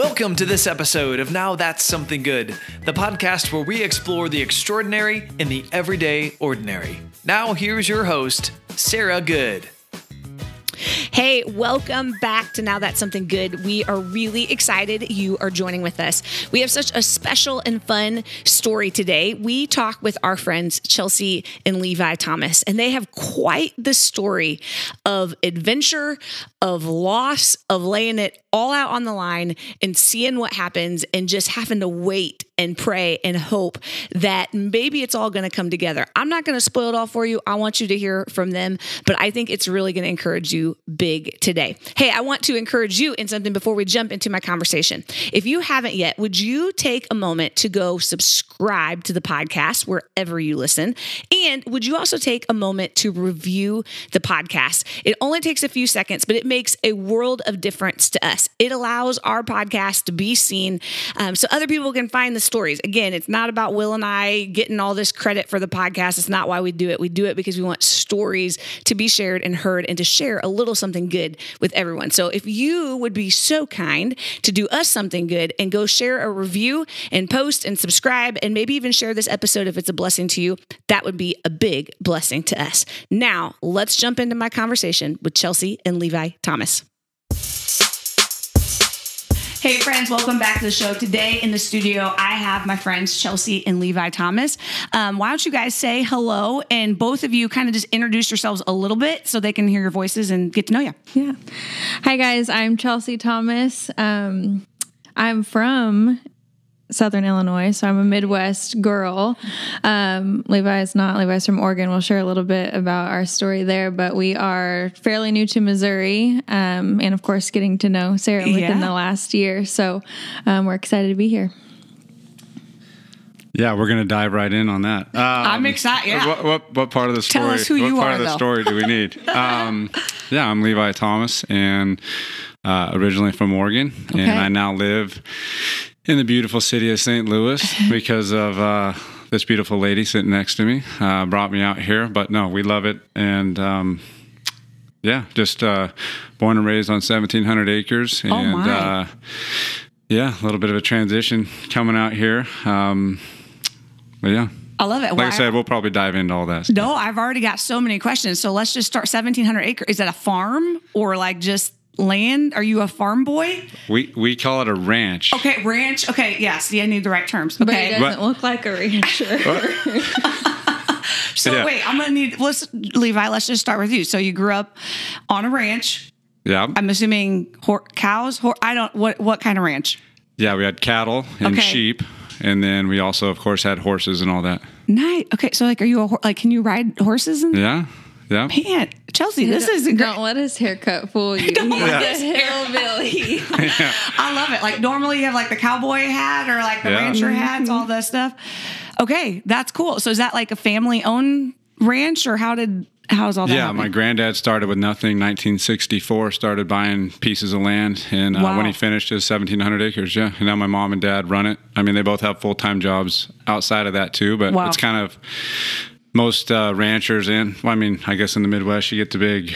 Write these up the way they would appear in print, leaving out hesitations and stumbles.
Welcome to this episode of Now That's Something Good, the podcast where we explore the extraordinary in the everyday ordinary. Now here's your host, Sarah Good. Hey, welcome back to Now That's Something Good. We are really excited you are joining with us. We have such a special and fun story today. We talk with our friends, Chelsea and Levi Thomas, and they have quite the story of adventure, of loss, of laying it all out on the line and seeing what happens and just having to wait and pray and hope that maybe it's all going to come together. I'm not going to spoil it all for you. I want you to hear from them, but I think it's really going to encourage you big today. Hey, I want to encourage you in something before we jump into my conversation. If you haven't yet, would you take a moment to go subscribe to the podcast wherever you listen? And would you also take a moment to review the podcast? It only takes a few seconds, but it makes a world of difference to us. It allows our podcast to be seen so other people can find the stories. Again, it's not about Will and I getting all this credit for the podcast. It's not why we do it. We do it because we want stories to be shared and heard and to share a little something good with everyone. So if you would be so kind to do us something good and go share a review and post and subscribe and maybe even share this episode if it's a blessing to you, that would be a big blessing to us. Now, let's jump into my conversation with Chelsea and Levi Thomas. Hey friends, welcome back to the show. Today in the studio, I have my friends, Chelsea and Levi Thomas. Why don't you guys say hello, and both of you kind of just introduce yourselves a little bit so they can hear your voices and get to know you. Yeah. Hi guys, I'm Chelsea Thomas. I'm from Southern Illinois, so I'm a Midwest girl. Levi is not. Levi's from Oregon. We'll share a little bit about our story there, but we are fairly new to Missouri, and of course getting to know Sarah within the last year. So we're excited to be here. Yeah, we're going to dive right in on that. I'm excited. Yeah. What part of the story? Tell us who you are, what part of the story do we need? Yeah, I'm Levi Thomas, and originally from Oregon, and I now live in the beautiful city of St. Louis because of this beautiful lady sitting next to me brought me out here. But no, we love it. And yeah, just born and raised on 1,700 acres. And yeah, a little bit of a transition coming out here. But yeah. I love it. Like I said, we'll probably dive into all that stuff. No, I've already got so many questions. So let's just start. 1,700 acres. Is that a farm or like just land? Are you a farm boy? We call it a ranch. Okay, ranch. Okay, yes. Yeah, I need the right terms. Okay, but it doesn't look like a rancher. So yeah. Wait, I'm gonna need. Levi, let's just start with you. So you grew up on a ranch. Yeah. I'm assuming cows. I don't. What kind of ranch? Yeah, we had cattle and sheep, and then we also, of course, had horses and all that. Nice. Okay, so like, are you can you ride horses? And yeah. Man, Chelsea, this is a great. Don't let his haircut fool you. Don't let this hillbilly. Yeah. I love it. Like normally you have like the cowboy hat or like the rancher hats, all that stuff. Okay, that's cool. So is that like a family-owned ranch, or how's all that? Yeah, my granddad started with nothing. 1964 started buying pieces of land, and when he finished his 1,700 acres, and now my mom and dad run it. I mean, they both have full-time jobs outside of that too, but it's kind of. Most ranchers I guess in the Midwest, you get the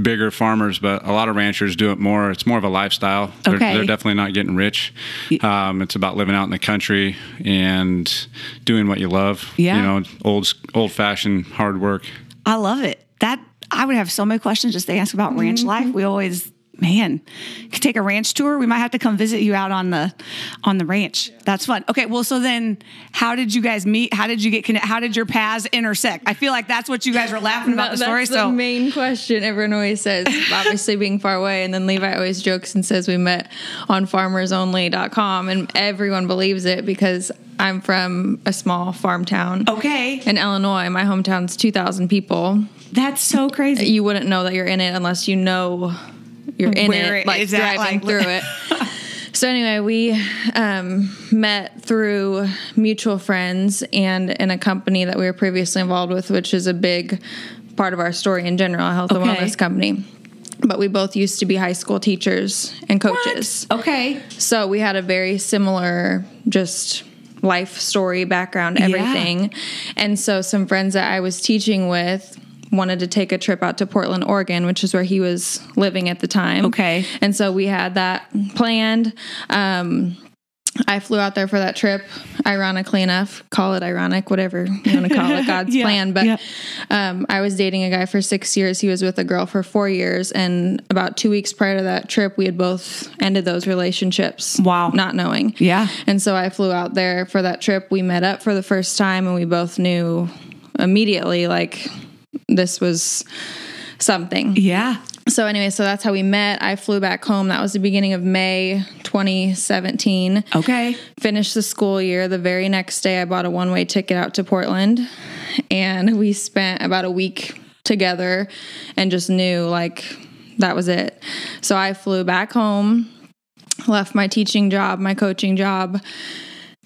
bigger farmers, but a lot of ranchers do it more. It's more of a lifestyle. They're definitely not getting rich. It's about living out in the country and doing what you love. Yeah. You know, old-fashioned hard work. I love it. That I would have so many questions just to ask about ranch life. We always... Man, you can take a ranch tour. We might have to come visit you out on the ranch. Yeah. That's fun. Okay, well, so then how did you guys meet? How did you get connected? How did your paths intersect? I feel like that's what you guys were laughing about the story. That's the main question everyone always says, obviously being far away. And then Levi always jokes and says we met on farmersonly.com, and everyone believes it because I'm from a small farm town. Okay. In Illinois, my hometown's 2,000 people. That's so crazy. You wouldn't know that you're in it unless you know... You're in it, like driving through it. So anyway, we met through mutual friends and in a company that we were previously involved with, which is a big part of our story in general, a health and wellness company. But we both used to be high school teachers and coaches. What? Okay. So we had a very similar just life story, background, everything. Yeah. And so some friends that I was teaching with wanted to take a trip out to Portland, Oregon, which is where he was living at the time. Okay. And so we had that planned. I flew out there for that trip, ironically enough. Call it ironic, whatever you want to call it, God's plan. But I was dating a guy for 6 years. He was with a girl for 4 years. And about 2 weeks prior to that trip, we had both ended those relationships. Wow. Not knowing. Yeah. And so I flew out there for that trip. We met up for the first time, and we both knew immediately, like, this was something. Yeah. So anyway, so that's how we met. I flew back home. That was the beginning of May 2017. Okay. Finished the school year. The very next day, I bought a one-way ticket out to Portland, and we spent about a week together and just knew, like, that was it. So I flew back home, left my teaching job, my coaching job,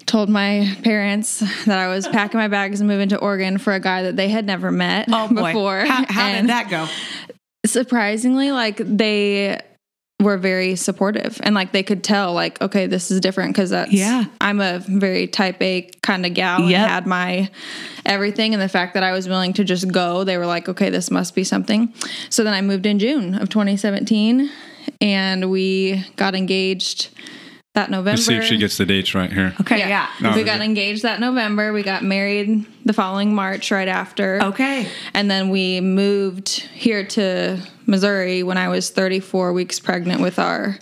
told my parents that I was packing my bags and moving to Oregon for a guy that they had never met before. How did that go? Surprisingly, like, they were very supportive, and like, they could tell, like, okay, this is different, because that's, I'm a very type A kind of gal, and had my everything. And the fact that I was willing to just go, they were like, okay, this must be something. So then I moved in June of 2017, and we got engaged that November. Let's see if she gets the dates right here. Okay. Yeah. No, we got engaged that November. We got married the following March right after. Okay. And then we moved here to Missouri when I was 34 weeks pregnant with our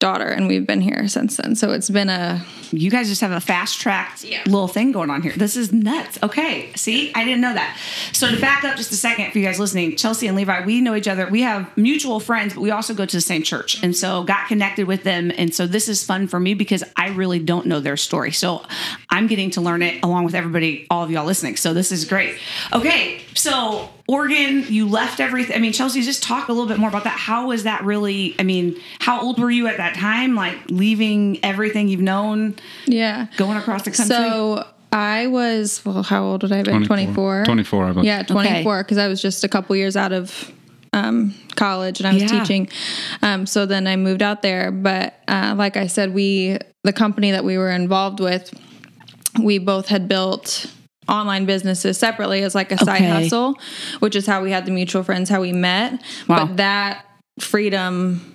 daughter, and we've been here since then. So it's been a... You guys just have a fast-tracked little thing going on here. This is nuts. Okay. See? I didn't know that. So to back up just a second for you guys listening, Chelsea and Levi, we know each other. We have mutual friends, but we also go to the same church. And so got connected with them. And so this is fun for me because I really don't know their story. So I'm getting to learn it along with everybody, all of y'all listening. So this is great. Okay. So... Oregon, you left everything. I mean, Chelsea, just talk a little bit more about that. How was that really? I mean, how old were you at that time? Like, leaving everything you've known? Yeah. Going across the country? So I was, well, how old would I have been? 24. 24, I believe. Yeah, 24, because I was just a couple years out of college, and I was teaching. So then I moved out there. But like I said, the company that we were involved with, we both had built online businesses separately as like a side hustle, which is how we had the mutual friends, how we met. Wow. But that freedom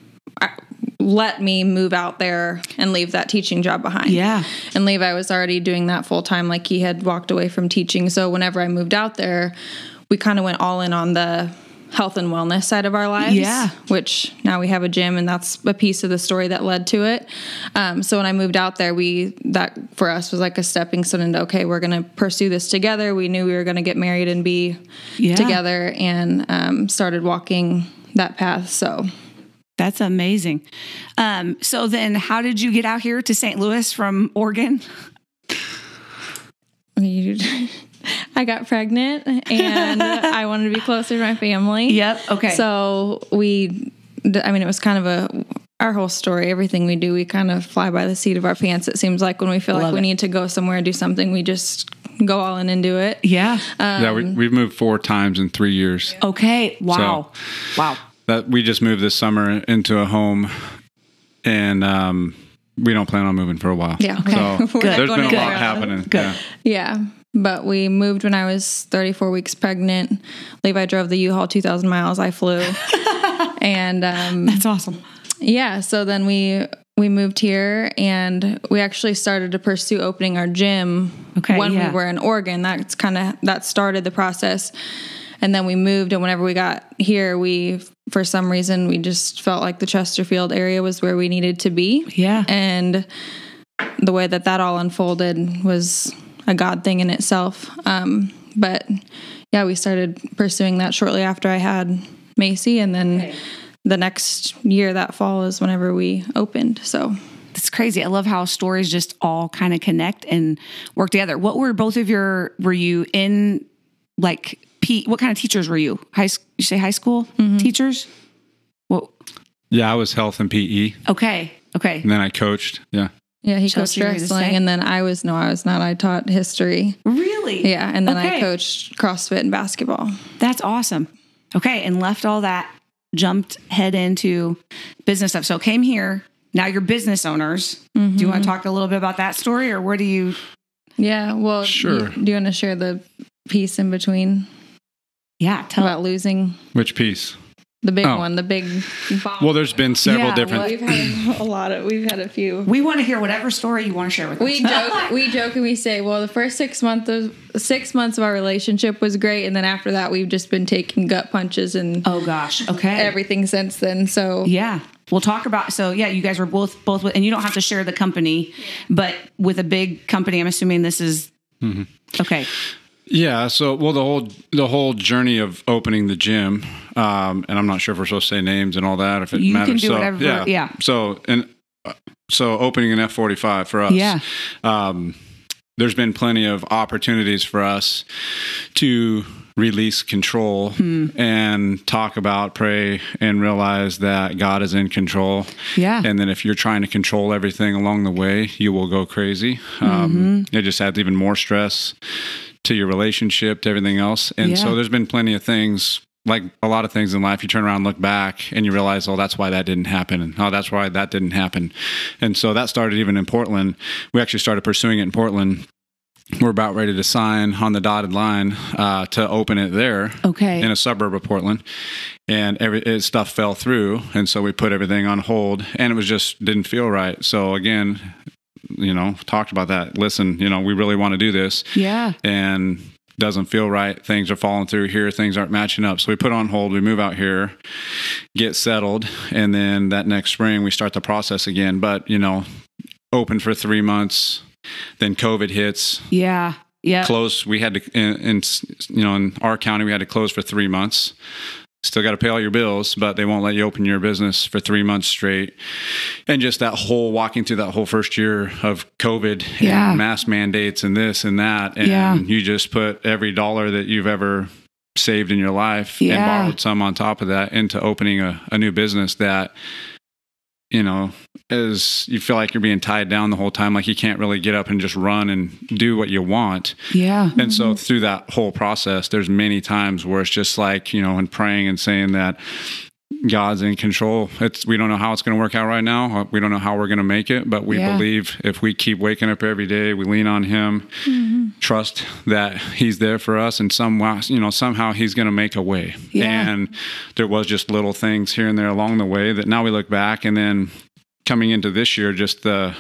let me move out there and leave that teaching job behind. Yeah. And Levi was already doing that full time. Like, he had walked away from teaching. So whenever I moved out there, we kind of went all in on the health and wellness side of our lives, which now we have a gym, and that's a piece of the story that led to it. So when I moved out there, that for us was like a stepping stone into, okay, we're going to pursue this together. We knew we were going to get married and be together, and started walking that path. So that's amazing. So then how did you get out here to St. Louis from Oregon? I got pregnant, and I wanted to be closer to my family. Yep. Okay. So it was kind of our whole story, everything we do, we kind of fly by the seat of our pants. It seems like when we feel like we need to go somewhere and do something, we just go all in and do it. Yeah. We've moved 4 times in 3 years. Okay. Wow. So that we just moved this summer into a home, and, we don't plan on moving for a while. Yeah. Okay. So there's been a lot happening. Good. Yeah. But we moved when I was 34 weeks pregnant. Levi drove the U-Haul 2,000 miles. I flew. And that's awesome. Yeah. So then we moved here, and we actually started to pursue opening our gym when we were in Oregon. That started the process. And then we moved, and whenever we got here, for some reason, we just felt like the Chesterfield area was where we needed to be. Yeah. And the way that all unfolded was a God thing in itself. But yeah, we started pursuing that shortly after I had Macy. And then the next year, that fall, is whenever we opened. So it's crazy. I love how stories just all kind of connect and work together. What were both of were you in, like, what kind of teachers were you? You say high school teachers? Well, yeah, I was health and PE. Okay. Okay. And then I coached. Yeah. Yeah, he coached wrestling, and then I taught history. Really? Yeah, and then I coached CrossFit and basketball. That's awesome. Okay, and left all that, jumped head into business stuff. So came here. Now you're business owners. Do you want to talk a little bit about that story, or where do you? Yeah, well, sure. Do you want to share the piece in between? Yeah. Tell about losing. Which piece? The big one, the big bomb. Well, there's been several different. Well, we've had a few. We want to hear whatever story you want to share with us. We joke and we say, well, the first 6 months of our relationship was great, and then after that, we've just been taking gut punches and everything since then. So yeah, we'll talk about. So yeah, you guys were both with, and you don't have to share the company, but with a big company, I'm assuming this is okay. Yeah. So, well, the whole journey of opening the gym, and I'm not sure if we're supposed to say names and all that, if it you matters. Can do so, whatever, yeah. So opening an F45 for us, there's been plenty of opportunities for us to release control and talk about, pray, and realize that God is in control. Yeah. And then if you're trying to control everything along the way, you will go crazy. It just adds even more stress to your relationship, to everything else. And so there's been plenty of things, like a lot of things in life, you turn around and look back and you realize, oh, that's why that didn't happen. And oh, that's why that didn't happen. And so that started even in Portland. We actually started pursuing it in Portland. We're about ready to sign on the dotted line to open it there in a suburb of Portland. And stuff fell through. And so we put everything on hold, and it was just didn't feel right. So again, you know, talked about that. Listen, you know, we really want to do this. Yeah. And doesn't feel right. Things are falling through here. Things aren't matching up. So we put on hold. We move out here, get settled. And then that next spring, we start the process again. But, you know, open for 3 months, then COVID hits. Yeah. Yeah. Close. We had to, in our county, we had to close for 3 months. Still got to pay all your bills, but they won't let you open your business for 3 months straight. And just that whole walking through that whole first year of COVID and mask mandates and this and that. And you just put every dollar that you've ever saved in your life and borrowed some on top of that into opening a new business that, you know, as you feel like you're being tied down the whole time, like you can't really get up and just run and do what you want. Yeah. And so through that whole process, there's many times where it's just like, you know, and praying and saying that God's in control. We don't know how it's going to work out right now. We don't know how we're going to make it, but we believe if we keep waking up every day, we lean on him, trust that he's there for us, and somehow he's going to make a way. Yeah. And there was just little things here and there along the way that now we look back, and then coming into this year, just the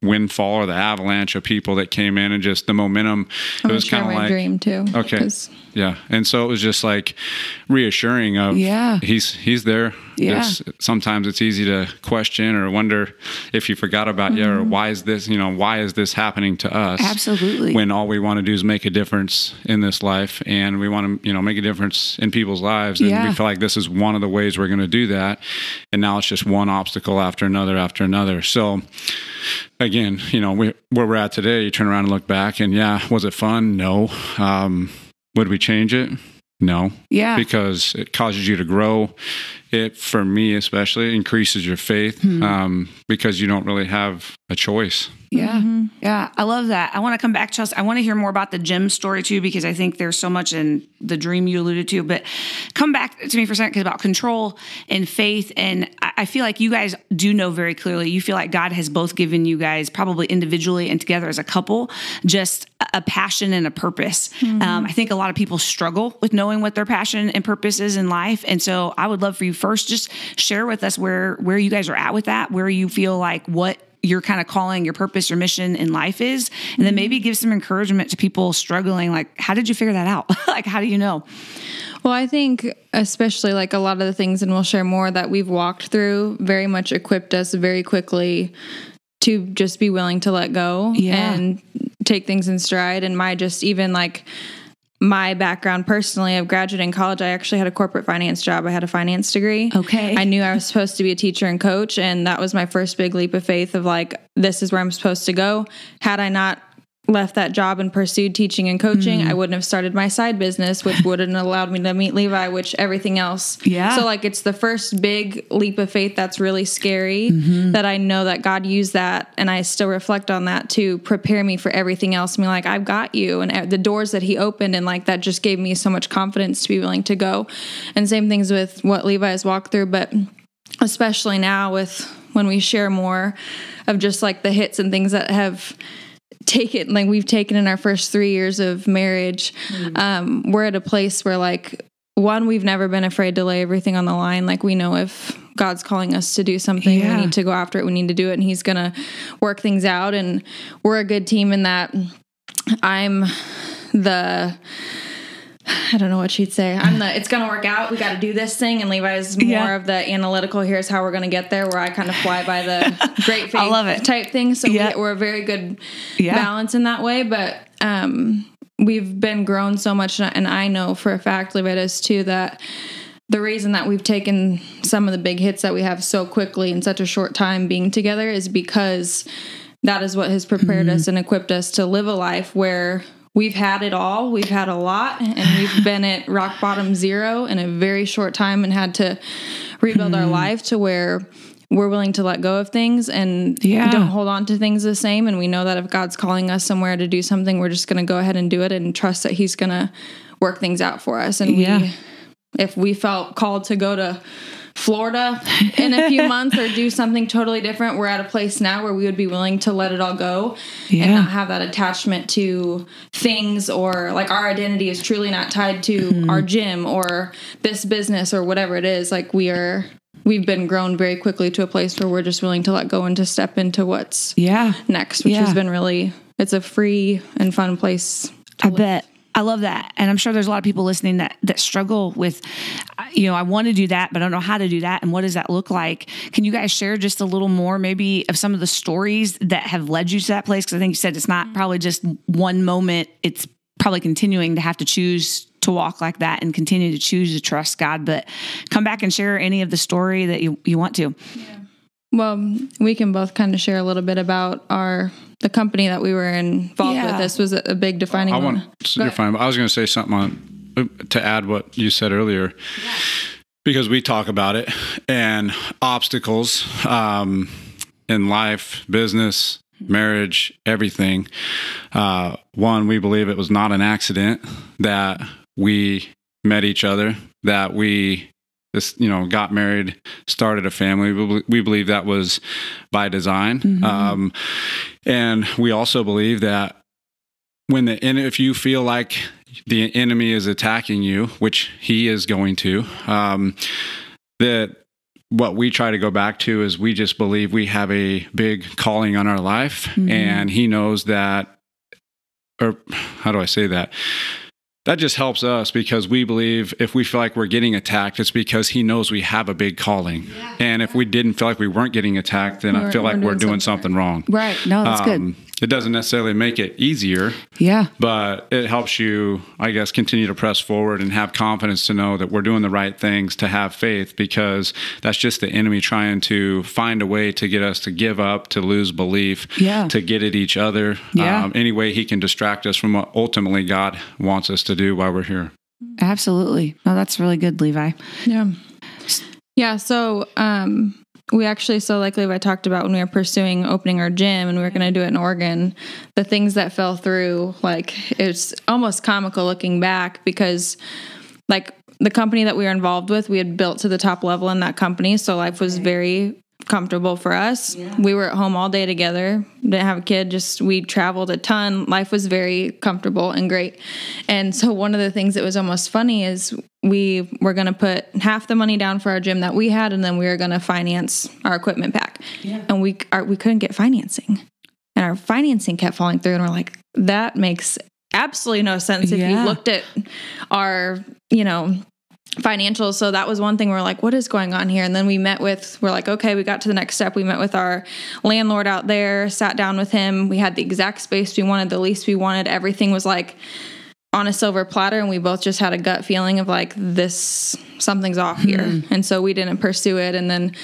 windfall or the avalanche of people that came in and just the momentum. It was kind of like dream too. Okay. Yeah. And so it was just like reassuring of he's there. Yeah. Sometimes it's easy to question or wonder if you forgot about you or why is this happening to us? Absolutely. When all we want to do is make a difference in this life, and we want to, you know, make a difference in people's lives. And we feel like this is one of the ways we're going to do that. And now it's just one obstacle after another, after another. So again, you know, where we're at today, you turn around and look back and was it fun? No. Would we change it? No. Yeah. Because it causes you to grow. It, for me especially, increases your faith because you don't really have a choice. Yeah. Mm-hmm. Yeah. I love that. I want to come back, Chelsea. I want to hear more about the gym story too, because I think there's so much in the dream you alluded to, but come back to me for a second about control and faith. And I feel like you guys do know very clearly. You feel like God has both given you guys, probably individually and together as a couple, just a passion and a purpose. Mm-hmm. I think a lot of people struggle with knowing what their passion and purpose is in life. And so I would love for you first, just share with us where you guys are at with that, where you feel like what your kind of calling, your purpose, your mission in life is, and then maybe give some encouragement to people struggling. Like, how did you figure that out? Like, how do you know? Well, I think especially like a lot of the things, and we'll share more that we've walked through, very much equipped us very quickly to just be willing to let go and take things in stride. And my background personally of graduating college, I actually had a corporate finance job. I had a finance degree. Okay. I knew I was supposed to be a teacher and coach, and that was my first big leap of faith of like, this is where I'm supposed to go. Had I not left that job and pursued teaching and coaching, I wouldn't have started my side business, which wouldn't have allowed me to meet Levi, which everything else. Yeah. So like, it's the first big leap of faith that's really scary that I know that God used that, and I still reflect on that to prepare me for everything else. I mean, like, I've got you, and the doors that he opened, and like that just gave me so much confidence to be willing to go. And same things with what Levi has walked through, but especially now with when we share more of just like the hits and things that have taken, like we've taken in our first 3 years of marriage, we're at a place where, like, one, we've never been afraid to lay everything on the line. Like, we know if God's calling us to do something, we need to go after it. We need to do it. And he's going to work things out. And we're a good team in that. I don't know what she'd say. It's going to work out. We got to do this thing. And Levi's more of the analytical, here's how we're going to get there, where I kind of fly by the great faith type thing. So we're a very good balance in that way. But, we've been grown so much, and I know for a fact, Levi does too, that the reason that we've taken some of the big hits that we have so quickly in such a short time being together is because that is what has prepared us and equipped us to live a life where we've had it all, we've had a lot, and we've been at rock bottom zero in a very short time and had to rebuild our life to where we're willing to let go of things and don't hold on to things the same. And we know that if God's calling us somewhere to do something, we're just going to go ahead and do it and trust that he's going to work things out for us. And if we felt called to go to Florida in a few months or do something totally different, we're at a place now where we would be willing to let it all go and not have that attachment to things, or like our identity is truly not tied to our gym or this business or whatever it is. Like, we've been grown very quickly to a place where we're just willing to let go and to step into what's next, which has been really, it's a free and fun place to live. Bet. I love that. And I'm sure there's a lot of people listening that struggle with, you know, I want to do that, but I don't know how to do that. And what does that look like? Can you guys share just a little more maybe of some of the stories that have led you to that place? Because I think you said it's not probably just one moment. It's probably continuing to have to choose to walk like that and continue to choose to trust God, but come back and share any of the story that you want to. Yeah. Well, we can both kind of share a little bit about the company that we were involved with. This was a big defining moment. I was going to say something to add what you said earlier, because we talk about it and obstacles in life, business, marriage, everything. One, we believe it was not an accident that we met each other, that we got married, started a family. We believe that was by design. And we also believe that if you feel like the enemy is attacking you, which he is going to, that what we try to go back to is we just believe we have a big calling on our life. And he knows that, or how do I say that? That just helps us, because we believe if we feel like we're getting attacked, it's because he knows we have a big calling. Yeah. And if we didn't feel like we weren't getting attacked, then I feel like we're doing something wrong. Right. No, that's good. It doesn't necessarily make it easier. Yeah. But it helps you, I guess, continue to press forward and have confidence to know that we're doing the right things, to have faith, because that's just the enemy trying to find a way to get us to give up, to lose belief, to get at each other. Any way he can distract us from what ultimately God wants us to do while we're here. Absolutely. Oh, that's really good, Levi. Yeah. Yeah. So, we actually, so like Levi talked about, when we were pursuing opening our gym and we were going to do it in Oregon, the things that fell through, like, it's almost comical looking back, because like the company that we were involved with, we had built to the top level in that company. So life was very comfortable for us. Yeah. We were at home all day together. Didn't have a kid. Just, we traveled a ton. Life was very comfortable and great. And so one of the things that was almost funny is we were going to put half the money down for our gym that we had, and then we were going to finance our equipment pack. Yeah. And we couldn't get financing, and our financing kept falling through. And we're like, that makes absolutely no sense. If you looked at our, financials. So that was one thing. We're like, what is going on here? And then we're like, okay, we got to the next step. We met with our landlord out there, sat down with him. We had the exact space we wanted, the lease we wanted. Everything was like on a silver platter. And we both just had a gut feeling of like, something's off here. And so we didn't pursue it. And then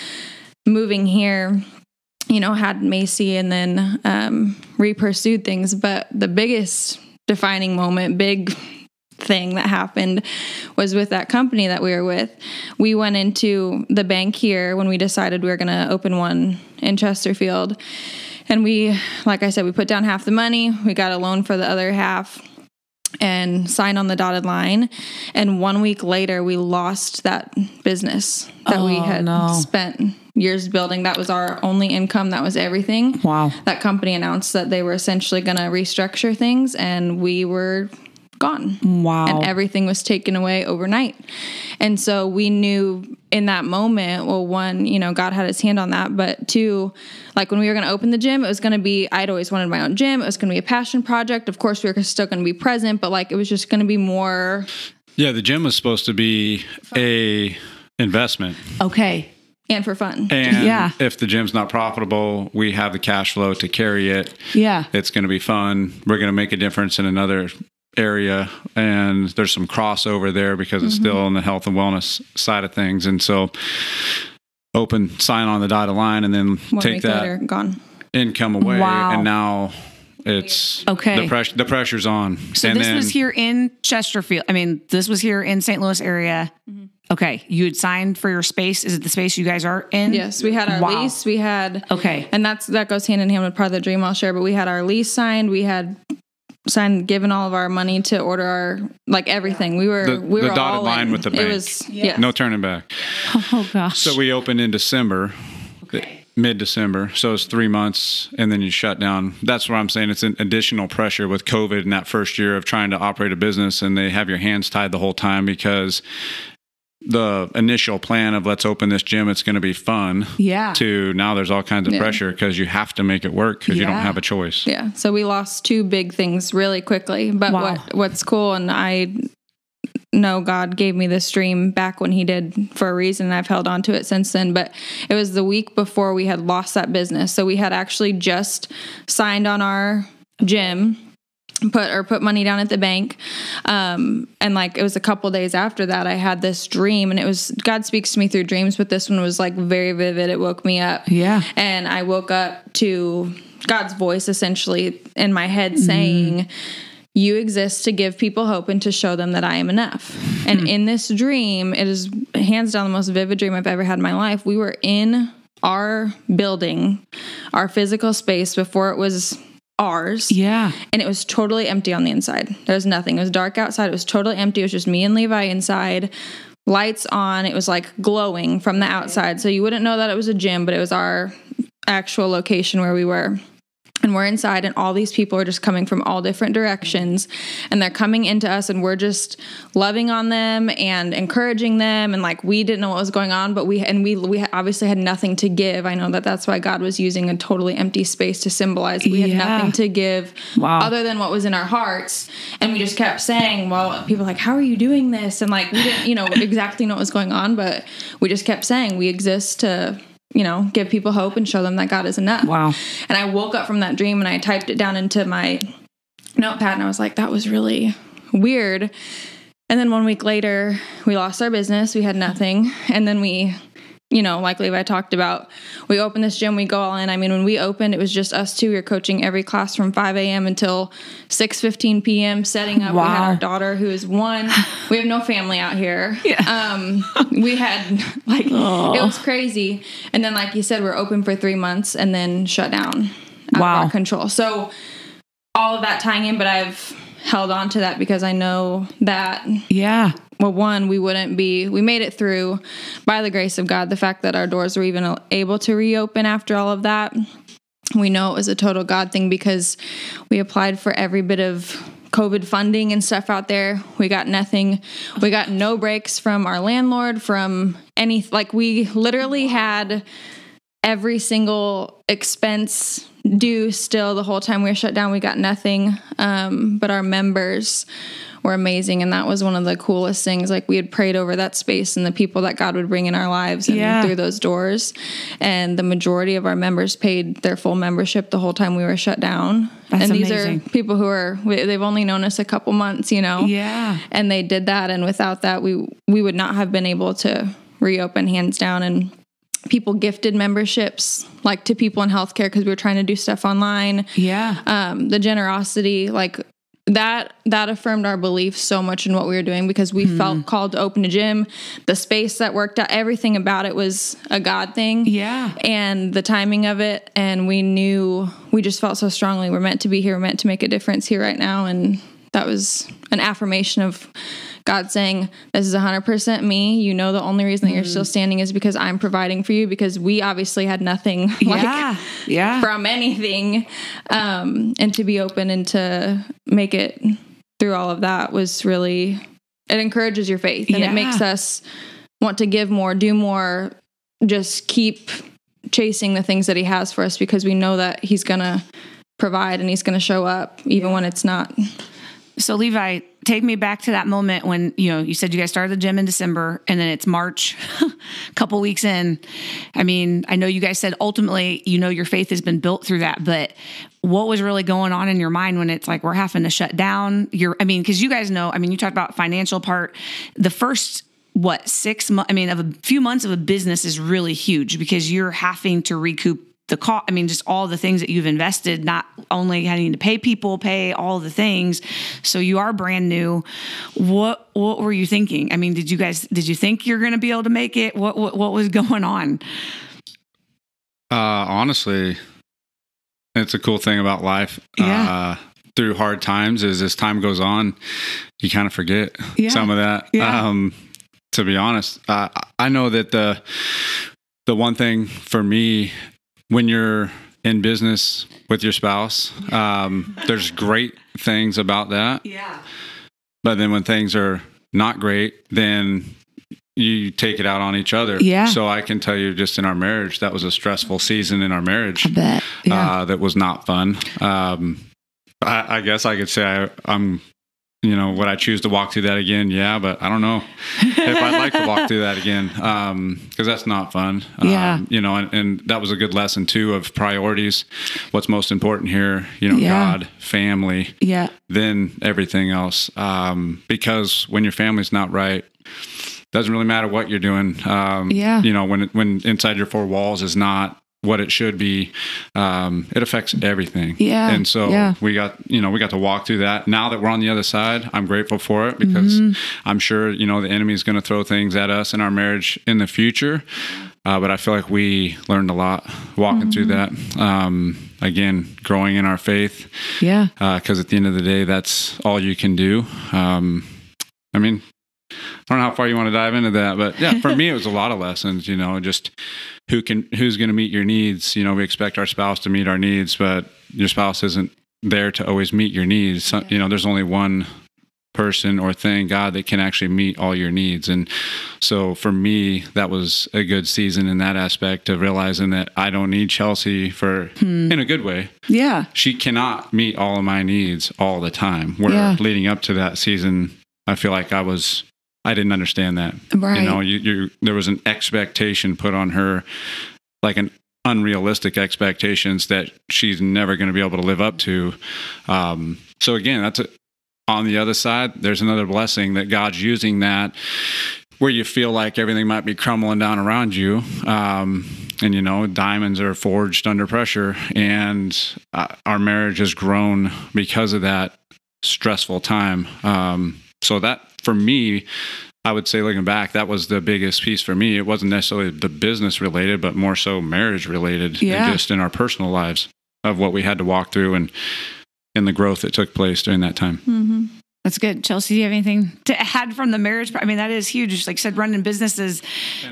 moving here, had Macy, and then, re-pursued things. But the biggest defining moment, big thing that happened, was with that company that we were with. We went into the bank here when we decided we were going to open one in Chesterfield. And we, like I said, we put down half the money. We got a loan for the other half and signed on the dotted line. And 1 week later, we lost that business that we had spent years building. That was our only income. That was everything. Wow. That company announced that they were essentially going to restructure things, and we were gone. Wow. And everything was taken away overnight. And so we knew in that moment, well, one, you know, God had his hand on that, but two, like when we were going to open the gym, it was going to be, I'd always wanted my own gym. It was going to be a passion project. Of course, we were still going to be present, but like, it was just going to be more. Yeah. The gym was supposed to be a investment. Okay. And for fun. And yeah. If the gym's not profitable, we have the cash flow to carry it. Yeah. It's going to be fun. We're going to make a difference in another area, and there's some crossover there because it's still on the health and wellness side of things. And so open, sign on the dotted line, and then one take that later, gone. Income away. Wow. And now it's okay. The pressure's on. So and this was here in Chesterfield. I mean, this was here in St. Louis area. Mm-hmm. Okay. You had signed for your space. Is it the space you guys are in? Yes. We had our lease. We had, okay. And that goes hand in hand with part of the dream I'll share, but we had our lease signed. We had given all of our money to order our, like, everything. We were we were the dotted all line in with the bank. It was no turning back. Oh gosh. So we opened in December, mid-December. So it's 3 months, and then you shut down. That's what I'm saying. It's an additional pressure with COVID in that first year of trying to operate a business, and they have your hands tied the whole time because the initial plan of let's open this gym, it's going to be fun. Yeah. To now there's all kinds of pressure because you have to make it work because you don't have a choice. Yeah. So we lost two big things really quickly. But what's cool, and I know God gave me this dream back when he did for a reason, and I've held on to it since then. But it was the week before we had lost that business. So we had actually just signed on our gym. Put money down at the bank. And like, it was a couple days after that, I had this dream, and it was, God speaks to me through dreams, but this one was like very vivid. It woke me up. Yeah. And I woke up to God's voice essentially in my head saying, you exist to give people hope and to show them that I am enough. And in this dream, it is hands down the most vivid dream I've ever had in my life. We were in our building, our physical space before it was ours. Yeah. And it was totally empty on the inside. There was nothing. It was dark outside. It was totally empty. It was just me and Levi inside, lights on. It was like glowing from the outside. So you wouldn't know that it was a gym, but it was our actual location where we were. And we're inside, and all these people are just coming from all different directions, and they're coming into us, and we're just loving on them and encouraging them. And like, we didn't know what was going on, but we obviously had nothing to give. I know that that's why God was using a totally empty space to symbolize we had nothing to give other than what was in our hearts. And we just kept saying, well, people are like, how are you doing this? And like, we didn't, you know, exactly know what was going on, but we just kept saying we exist to, you know, give people hope and show them that God is enough. Wow. And I woke up from that dream, and I typed it down into my notepad, and I was like, that was really weird. And then 1 week later, we lost our business. We had nothing. And then we, you know, like Levi talked about, we opened this gym, we go all in. I mean, when we opened, it was just us two. We were coaching every class from 5 a.m. until 6:15 p.m. setting up. Wow. We had our daughter, who is one. We have no family out here. Yeah. We had, like, it was crazy. And then, like you said, we're open for 3 months and then shut down. Wow. Out of our control. So all of that tying in, but I've held on to that because I know that. Yeah. Well, one, we made it through by the grace of God. The fact that our doors were even able to reopen after all of that, we know it was a total God thing because we applied for every bit of COVID funding and stuff out there. We got nothing. We got no breaks from our landlord, from any, like, we literally had every single expense due still the whole time we were shut down. We got nothing. But our members were amazing, and that was one of the coolest things. Like, we had prayed over that space and the people that God would bring in our lives and through those doors, and the majority of our members paid their full membership the whole time we were shut down. That's amazing. And these are people who are, they've only known us a couple months, you know. Yeah. And they did that, and without that, we would not have been able to reopen, hands down. And people gifted memberships, like, to people in healthcare because we were trying to do stuff online. Yeah. The generosity, like, that affirmed our belief so much in what we were doing because we felt called to open a gym. The space that worked out, everything about it was a God thing. Yeah. And the timing of it. And we knew, we just felt so strongly we're meant to be here. We're meant to make a difference here right now. And that was an affirmation of God saying, this is 100% me. You know, the only reason that you're still standing is because I'm providing for you, because we obviously had nothing from anything. And to be open and to make it through all of that was really, it encourages your faith, and it makes us want to give more, do more, just keep chasing the things that he has for us, because we know that he's going to provide and he's going to show up even when it's not. So Levi, take me back to that moment when, you know, you said you guys started the gym in December and then it's March, a couple weeks in. I mean, I know you guys said ultimately, you know, your faith has been built through that, but what was really going on in your mind when it's like, we're having to shut down your, I mean, cause you guys know, I mean, you talked about financial part, the first, what, 6 months, I mean, of a few months of a business is really huge, because you're having to recoup the cost. I mean, just all the things that you've invested, not only having to pay people, pay all the things. So you are brand new. What were you thinking? I mean, did you think you're going to be able to make it? What was going on? Honestly, it's a cool thing about life. Through hard times is as time goes on, you kind of forget some of that. To be honest, I know that the one thing for me, when you're in business with your spouse, there's great things about that. Yeah. But then when things are not great, then you take it out on each other. Yeah. So I can tell you, just in our marriage, that was a stressful season in our marriage. I bet. Yeah. That was not fun. I guess I could say I'm, you know, would I choose to walk through that again? Yeah, but I don't know if I'd like to walk through that again, because that's not fun. You know, and that was a good lesson too, of priorities. What's most important here? You know, God, family, then everything else. Because when your family's not right, doesn't really matter what you're doing. You know, when inside your four walls is not what it should be, it affects everything. Yeah. And so we got to walk through that. Now that we're on the other side, I'm grateful for it, because I'm sure, you know, the enemy is going to throw things at us in our marriage in the future. But I feel like we learned a lot walking through that. Again, growing in our faith. Yeah. Cause at the end of the day, that's all you can do. I mean, I don't know how far you want to dive into that, but yeah, for me, it was a lot of lessons, you know, just who's going to meet your needs. You know, we expect our spouse to meet our needs, but your spouse isn't there to always meet your needs. So, you know, there's only one person or thing, God, that can actually meet all your needs. And so for me, that was a good season in that aspect of realizing that I don't need Chelsea for, in a good way. Yeah. She cannot meet all of my needs all the time. Where leading up to that season, I feel like I didn't understand that. Right. You know, there was an expectation put on her, like an unrealistic expectations that she's never going to be able to live up to. So again, on the other side, there's another blessing that God's using that, where you feel like everything might be crumbling down around you. And you know, diamonds are forged under pressure, and our marriage has grown because of that stressful time. So that, for me, I would say, looking back, that was the biggest piece for me. It wasn't necessarily the business related, but more so marriage related, and just in our personal lives of what we had to walk through and the growth that took place during that time. Mm-hmm. That's good. Chelsea, do you have anything to add from the marriage? I mean, that is huge. Just like you said, running businesses,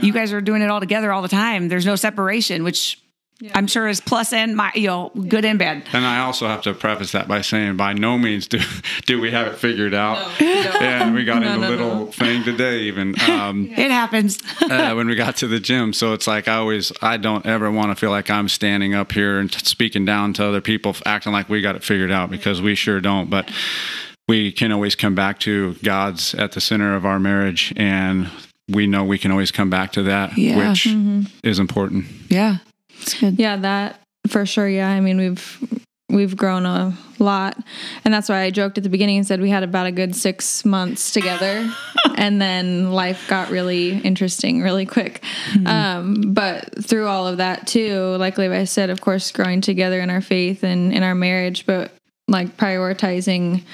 you guys are doing it all together all the time. There's no separation, which... Yeah. I'm sure it's plus and my, you know, good and bad. And I also have to preface that by saying, by no means do we have it figured out. No. And we got into a little thing today, even. It happens. When we got to the gym. So it's like, I don't ever want to feel like I'm standing up here and speaking down to other people, acting like we got it figured out, because we sure don't. But we can always come back to God's at the center of our marriage. And we know we can always come back to that, which is important. Yeah. Good. Yeah, that for sure. Yeah. I mean, we've grown a lot, and that's why I joked at the beginning and said we had about a good 6 months together and then life got really interesting really quick. But through all of that too, like Levi said, of course, growing together in our faith and in our marriage, but like prioritizing,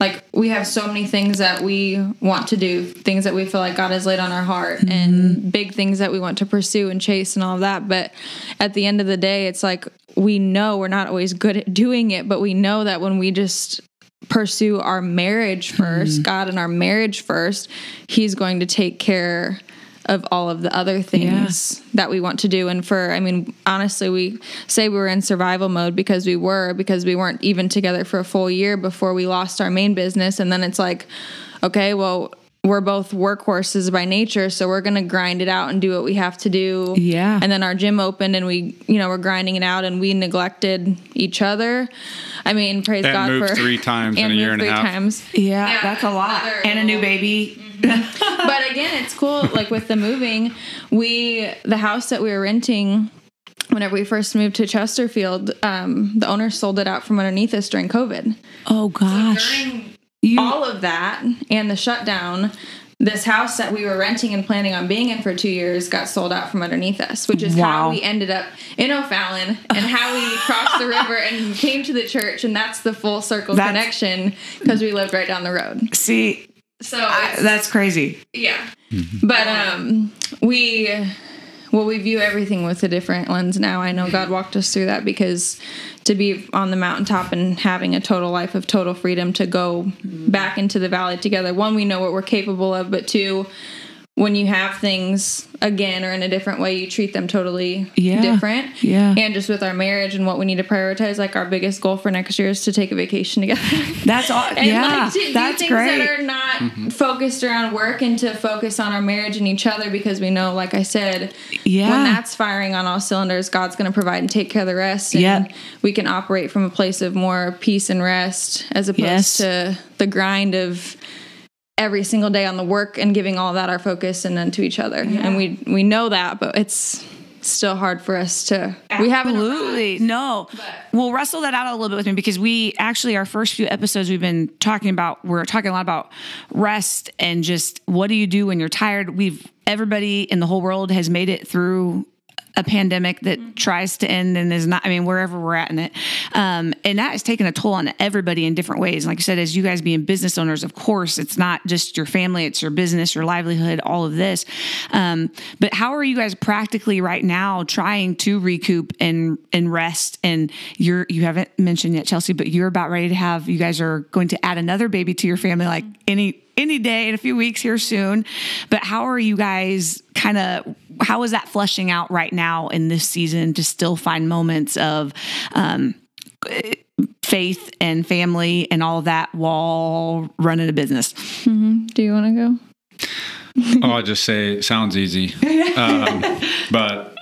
like we have so many things that we want to do, things that we feel like God has laid on our heart, and big things that we want to pursue and chase and all of that. But at the end of the day, it's like, we know we're not always good at doing it, but we know that when we just pursue our marriage first, God and our marriage first, He's going to take care of all of the other things that we want to do. And I mean, honestly, we say we were in survival mode because we weren't even together for a full year before we lost our main business. And then it's like, okay, well, we're both workhorses by nature, so we're going to grind it out and do what we have to do. Yeah. And then our gym opened and we, we're grinding it out and we neglected each other. I mean, praise God for... And moved 3 times in a year and a half. Yeah, that's a lot. And a new baby. Mm-hmm. But again, it's cool. Like with the moving, the house that we were renting whenever we first moved to Chesterfield, the owner sold it out from underneath us during COVID. Oh, gosh. So all of that and the shutdown, this house that we were renting and planning on being in for 2 years got sold out from underneath us, which is how we ended up in O'Fallon and how we crossed the river and came to the church. And that's the full circle connection because we lived right down the road. See, so that's crazy. Yeah. But we view everything with a different lens now. I know God walked us through that, because to be on the mountaintop and having a total life of total freedom, to go back into the valley together. 1, we know what we're capable of, but 2, when you have things again or in a different way, you treat them totally different. Yeah. And just with our marriage and what we need to prioritize, like our biggest goal for next year is to take a vacation together. That's all. And like to do things great. That are not focused around work, and to focus on our marriage and each other, because we know, like I said, when that's firing on all cylinders, God's going to provide and take care of the rest. And we can operate from a place of more peace and rest, as opposed to the grind of every single day on the work and giving all that our focus and then to each other. And we know that, but it's still hard for us to we'll wrestle that out a little bit with me, because we actually, our first few episodes we've been talking about, we're talking a lot about rest and just what do you do when you're tired. Everybody in the whole world has made it through a pandemic that tries to end and is not, I mean, wherever we're at in it. And that has taken a toll on everybody in different ways. Like you said, as you guys being business owners, of course, it's not just your family, it's your business, your livelihood, all of this. But how are you guys practically right now trying to recoup and rest? And you haven't mentioned yet, Chelsea, but you're about ready to have, you guys are going to add another baby to your family, like any day in a few weeks here soon. But how are you guys how is that fleshing out right now in this season to still find moments of faith and family and all that while running a business? Do you want to go? Oh, I'll just say it sounds easy, but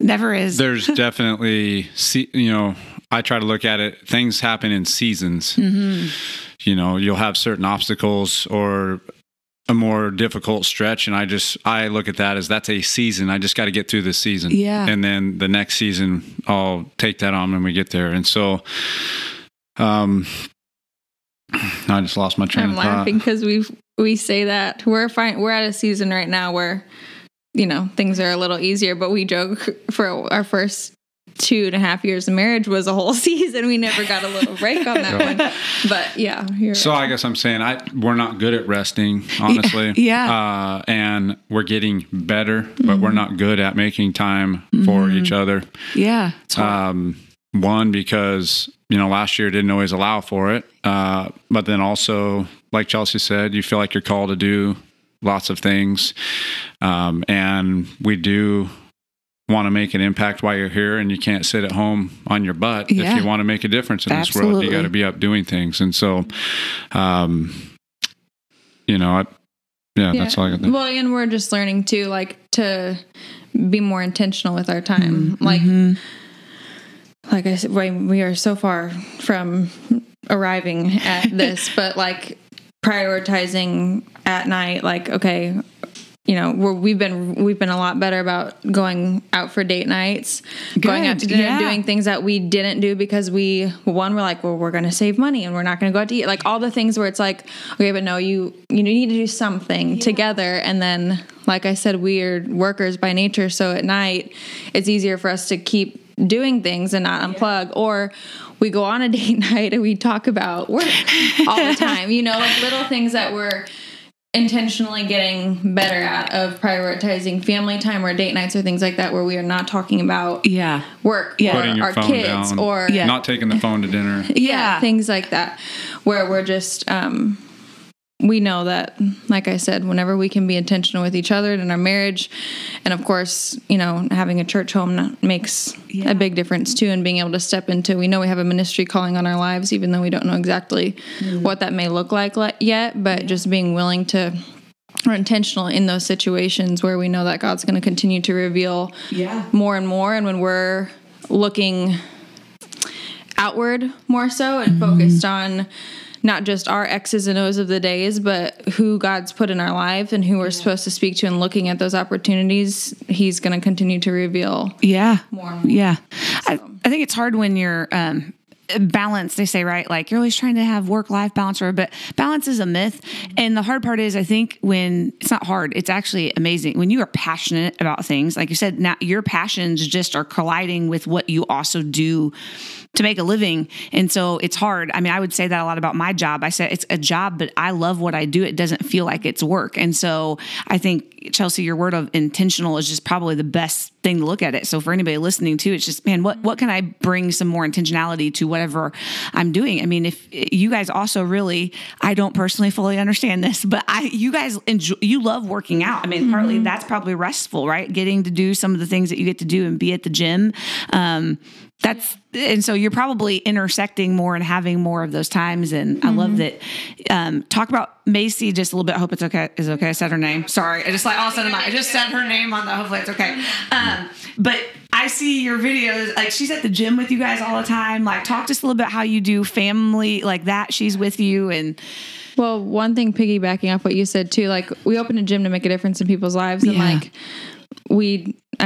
never is. There's definitely, I try to look at it, things happen in seasons. You'll have certain obstacles or a more difficult stretch. And I look at that as that's a season. I just got to get through this season. Yeah. And then the next season I'll take that on when we get there. And so, I just lost my train of thought. I'm laughing because we say that we're fine. We're at a season right now where, things are a little easier, but we joke for our first 2.5 years of marriage was a whole season. We never got a little break on that one. But so right. I guess I'm saying we're not good at resting, honestly. And we're getting better, but we're not good at making time for each other. Yeah. One, because last year didn't always allow for it. But then also, like Chelsea said, you feel like you're called to do lots of things. And we do want to make an impact while you're here, and you can't sit at home on your butt. If you want to make a difference in this world, you got to be up doing things. And so, that's all I got there. Well, and we're just learning too, like to be more intentional with our time. Like I said, we are so far from arriving at this, but like prioritizing at night, like, okay, we've been a lot better about going out for date nights, going out to dinner, doing things that we didn't do because we're like, well, we're going to save money and we're not going to go out to eat. Like all the things where it's like, okay, but no, you need to do something together. And then, like I said, we are workers by nature. So at night it's easier for us to keep doing things and not unplug, or we go on a date night and we talk about work all the time, like little things that we're intentionally getting better at of prioritizing family time or date nights or things like that where we are not talking about work or our kids down, or not taking the phone to dinner. Things like that where we're just we know that, like I said, whenever we can be intentional with each other and in our marriage, and of course, you know, having a church home makes a big difference too, and being able to step into, we know we have a ministry calling on our lives, even though we don't know exactly what that may look like yet, but just being willing to, or intentional in those situations where we know that God's going to continue to reveal more and more. And when we're looking outward more so and focused on not just our X's and O's of the days, but who God's put in our life and who we're supposed to speak to, and looking at those opportunities, he's going to continue to reveal more and more. Yeah. So. I think it's hard when you're balance, they say, right? Like you're always trying to have work-life balance, but balance is a myth. And the hard part is, I think when it's not hard, it's actually amazing when you are passionate about things. Like you said, now your passions just are colliding with what you also do to make a living. And so it's hard. I mean, I would say that a lot about my job. I said it's a job, but I love what I do. It doesn't feel like it's work. And so I think, Chelsea, your word of intentional is just probably the best thing to look at it. So for anybody listening too, it's just, man, what can I bring some more intentionality to whatever I'm doing? I mean, if you guys also really, I don't personally fully understand this, but you guys enjoy, you love working out. I mean, partly that's probably restful, right? Getting to do some of the things that you get to do and be at the gym. And so you're probably intersecting more and having more of those times. And I love that. Talk about Macy just a little bit. I hope it's okay. Is it okay? I said her name. Sorry. I just like all of a sudden I just said her name on the, hopefully it's okay. But I see your videos, like she's at the gym with you guys all the time. Like talk just a little bit how you do family like that. She's with you. And well, one thing piggybacking off what you said too, like we opened a gym to make a difference in people's lives. And like,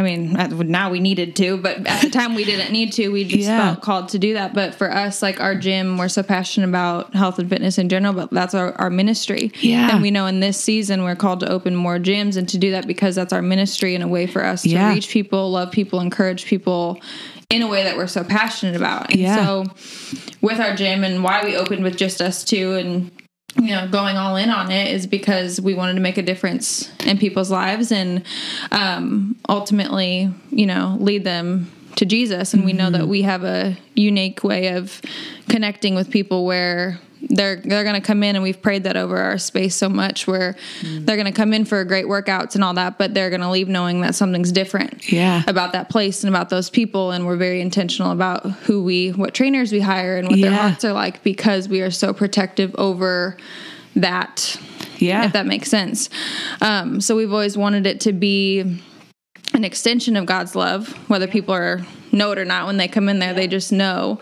now we needed to, but at the time we didn't need to. We just felt called to do that. But for us, like our gym, we're so passionate about health and fitness in general, but that's our ministry. Yeah. And we know in this season we're called to open more gyms and to do that because that's our ministry and a way for us to reach people, love people, encourage people in a way that we're so passionate about. And so with our gym and why we opened with just us two and you know, going all in on it is because we wanted to make a difference in people's lives and ultimately, you know, lead them to Jesus. And we know that we have a unique way of connecting with people where they're going to come in, and we've prayed that over our space so much where they're going to come in for great workouts and all that, but they're going to leave knowing that something's different about that place and about those people. And we're very intentional about what trainers we hire and what their hearts are like, because we are so protective over that. Yeah. If that makes sense. So we've always wanted it to be an extension of God's love, whether people know it or not. When they come in there, they just know.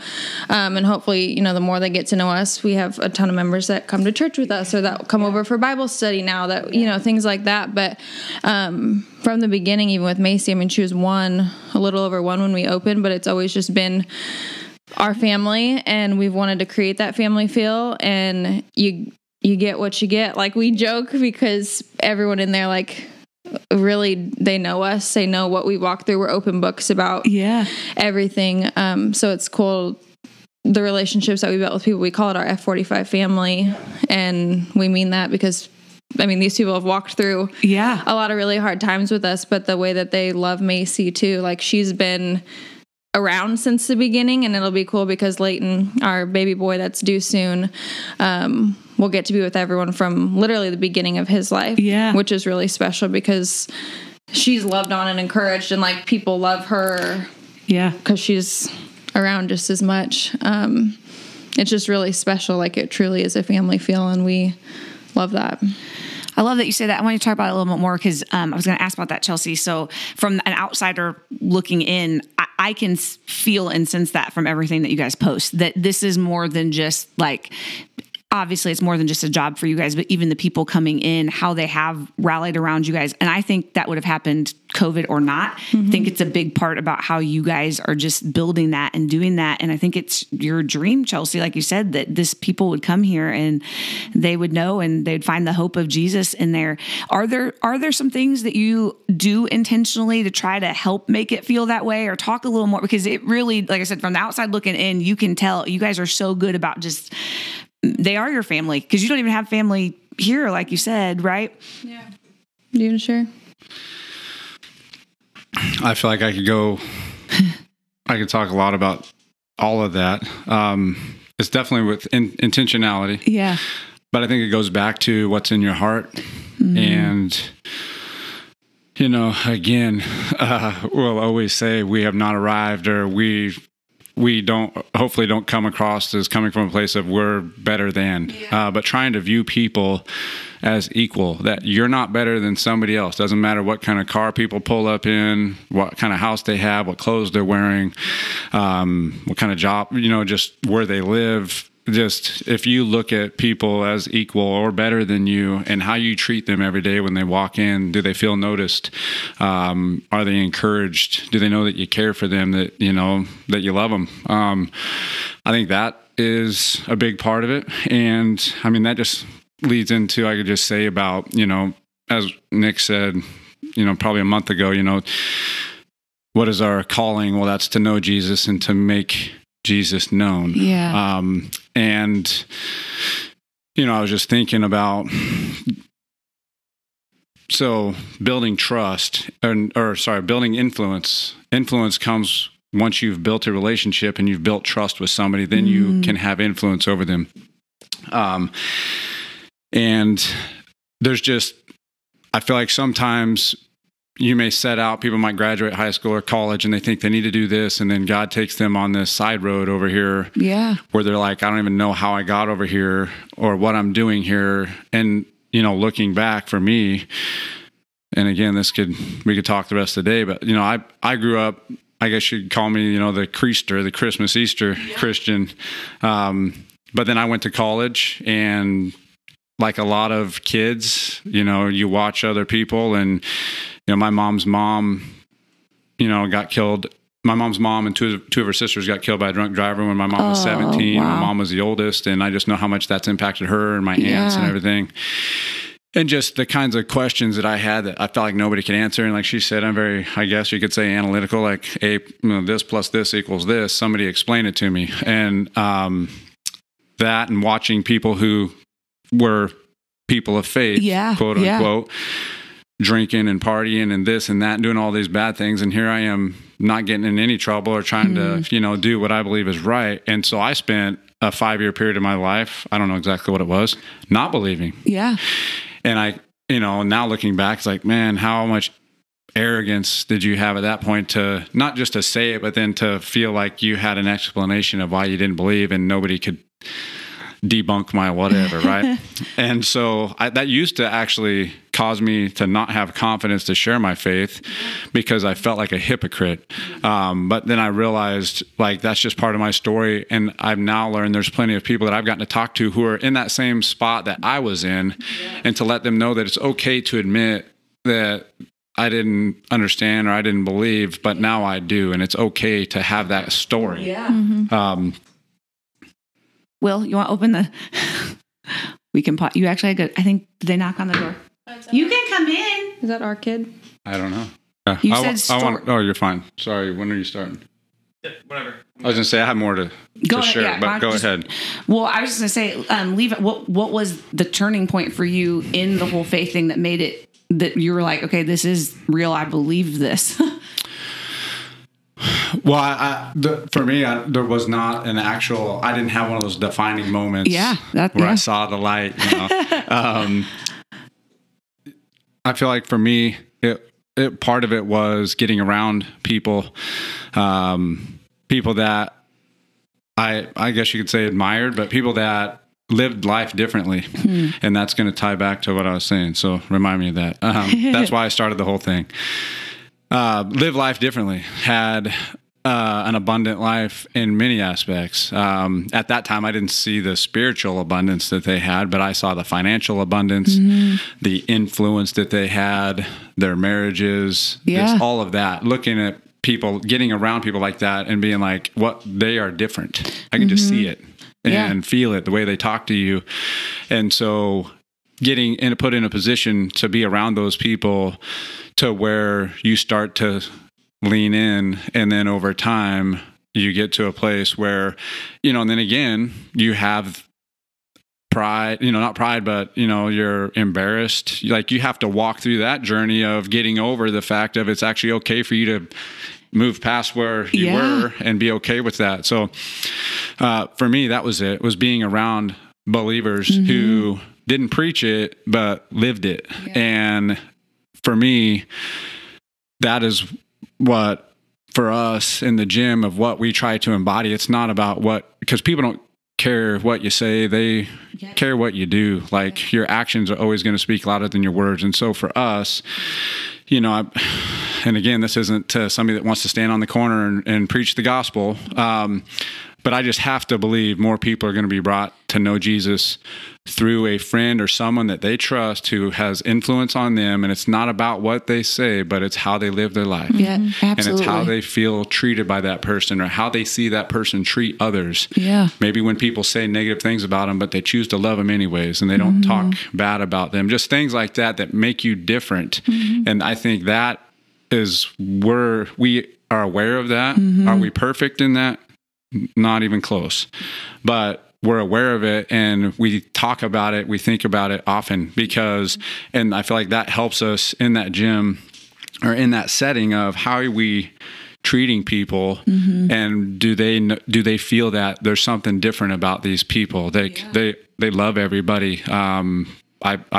And hopefully, you know, the more they get to know us, we have a ton of members that come to church with us or that come over for Bible study now that, you know, things like that. But from the beginning, even with Macy, I mean, she was a little over one when we opened, but it's always just been our family, and we've wanted to create that family feel. And you get what you get. Like we joke because everyone in there, like, really they know us, they know what we walk through. We're open books about everything. So it's cool, the relationships that we built with people. We call it our F45 family, and we mean that because I mean, these people have walked through a lot of really hard times with us, but the way that they love Macy too, like she's been around since the beginning. And it'll be cool because Layton, our baby boy that's due soon, we'll get to be with everyone from literally the beginning of his life, which is really special because she's loved on and encouraged, and like people love her because she's around just as much. It's just really special. Like it truly is a family feel, and we love that. I love that you say that. I want to talk about it a little bit more because I was going to ask about that, Chelsea. So from an outsider looking in, I can feel and sense that from everything that you guys post, that this is more than just like... Obviously, it's more than just a job for you guys, but even the people coming in, how they have rallied around you guys. And I think that would have happened COVID or not. I think it's a big part about how you guys are just building that and doing that. And I think it's your dream, Chelsea, like you said, that this people would come here and they would know and they'd find the hope of Jesus in there. Are there some things that you do intentionally to try to help make it feel that way, or talk a little more? Because it really, like I said, from the outside looking in, you can tell you guys are so good about just... They are your family because you don't even have family here, like you said, right? Yeah. Do you want to share? I feel like I could go, I could talk a lot about all of that. It's definitely with intentionality. Yeah. But I think it goes back to what's in your heart. Mm-hmm. And, you know, again, we'll always say we have not arrived, or we don't, hopefully don't come across as coming from a place of we're better than, yeah. But trying to view people as equal, that you're not better than somebody else. Doesn't matter what kind of car people pull up in, what kind of house they have, what clothes they're wearing, what kind of job, you know, just where they live. Just if you look at people as equal or better than you, and how you treat them every day when they walk in, do they feel noticed? Are they encouraged? Do they know that you care for them, that, you know, that you love them? I think that is a big part of it. And I mean, that just leads into, I could just say about, you know, as Nick said, you know, probably a month ago, you know, what is our calling? Well, that's to know Jesus and to make Jesus known. Yeah. And, you know, I was just thinking about, so building trust building influence. Influence comes once you've built a relationship and you've built trust with somebody, then you can have influence over them. And there's just, I feel like sometimes you may set out, people might graduate high school or college and they think they need to do this. And then God takes them on this side road over here, yeah, where they're like, I don't even know how I got over here or what I'm doing here. And, you know, looking back for me, and again, we could talk the rest of the day, but you know, I grew up, I guess you'd call me, you know, the Creaster, the Christmas Easter Christian. But then I went to college, and like a lot of kids, you know, you watch other people, and you know, my mom's mom, you know, got killed. My mom's mom and two of her sisters got killed by a drunk driver when my mom was 17. Wow. My mom was the oldest, and I just know how much that's impacted her and my aunts and everything. And just the kinds of questions that I had that I felt like nobody could answer. And like she said, I'm very, I guess you could say, analytical, like, hey, you know, this plus this equals this. Somebody explain it to me. And that, and watching people who were people of faith, quote unquote, drinking and partying and this and that and doing all these bad things. And here I am not getting in any trouble or trying to, you know, do what I believe is right. And so I spent a 5-year period of my life, I don't know exactly what it was, not believing. Yeah. And I, you know, now looking back, it's like, man, how much arrogance did you have at that point to not just to say it, but then to feel like you had an explanation of why you didn't believe and nobody could debunk my whatever, right? And so that used to actually cause me to not have confidence to share my faith because I felt like a hypocrite. But then I realized, like, that's just part of my story. And I've now learned there's plenty of people that I've gotten to talk to who are in that same spot that I was in, and to let them know that it's okay to admit that I didn't understand or I didn't believe, but now I do. And it's okay to have that story. Yeah. Will, you want to open the, we can pot. You actually, I think, did they knock on the door? You can come in. Is that our kid? I don't know. You said I want, oh, you're fine. Sorry. When are you starting? Yeah, whatever. I was going to say, I have more to share, but go ahead. Well, I was just going to say, Levi, what was the turning point for you in the whole faith thing that made it, that you were like, okay, this is real. I believe this. Well, for me, there was not an actual, I didn't have one of those defining moments where I saw the light. You know? I feel like for me, it part of it was getting around people, people that I guess you could say admired, but people that lived life differently. And that's going to tie back to what I was saying. So remind me of that. That's why I started the whole thing. Live life differently, had an abundant life in many aspects. At that time, I didn't see the spiritual abundance that they had, but I saw the financial abundance, the influence that they had, their marriages, all of that. Looking at people, getting around people like that and being like, what, they are different. I can just see it and feel it, the way they talk to you. And so getting in, put in a position to be around those people to where you start to lean in, and then over time you get to a place where, you know, and then again, you have pride, you know, not pride, but, you know, you're embarrassed. Like, you have to walk through that journey of getting over the fact of it's actually okay for you to move past where you were and be okay with that. So for me, that was it, was being around believers who didn't preach it, but lived it. Yeah. And for me, that is what, for us in the gym, of what we try to embody. It's not about what, because people don't care what you say, they care what you do. Like your actions are always going to speak louder than your words. And so for us, you know, and again, this isn't to somebody that wants to stand on the corner and preach the gospel. But I just have to believe more people are going to be brought to know Jesus through a friend or someone that they trust who has influence on them. And it's not about what they say, but it's how they live their life. Yeah, absolutely. And it's how they feel treated by that person, or how they see that person treat others. Yeah. Maybe when people say negative things about them, but they choose to love them anyways, and they don't talk bad about them. Just things like that that make you different. And I think that is where we are aware of that. Are we perfect in that? Not even close, but we're aware of it, and we talk about it. We think about it often, because, and I feel like that helps us in that gym or in that setting of how are we treating people, and do they feel that there's something different about these people? They love everybody. I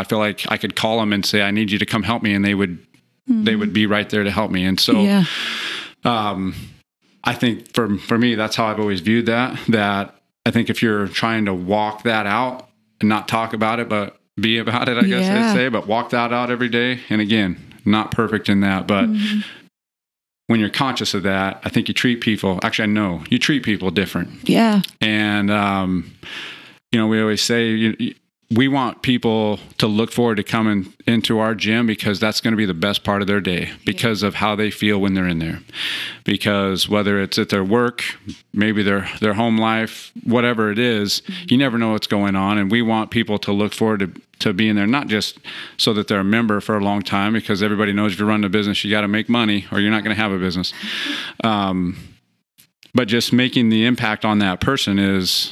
feel like I could call them and say, I need you to come help me. And they would be right there to help me. And so, I think for me, that's how I've always viewed that, I think if you're trying to walk that out and not talk about it, but be about it, I guess I'd say, but walk that out every day. And again, not perfect in that, but when you're conscious of that, I think you treat people, actually, I know you treat people different. Yeah. And, you know, we always say, we want people to look forward to coming into our gym, because that's going to be the best part of their day, because of how they feel when they're in there. Because whether it's at their work, maybe their home life, whatever it is, you never know what's going on. And we want people to look forward to being there, not just so that they're a member for a long time, because everybody knows if you're running a business, you got to make money or you're not going to have a business. But just making the impact on that person is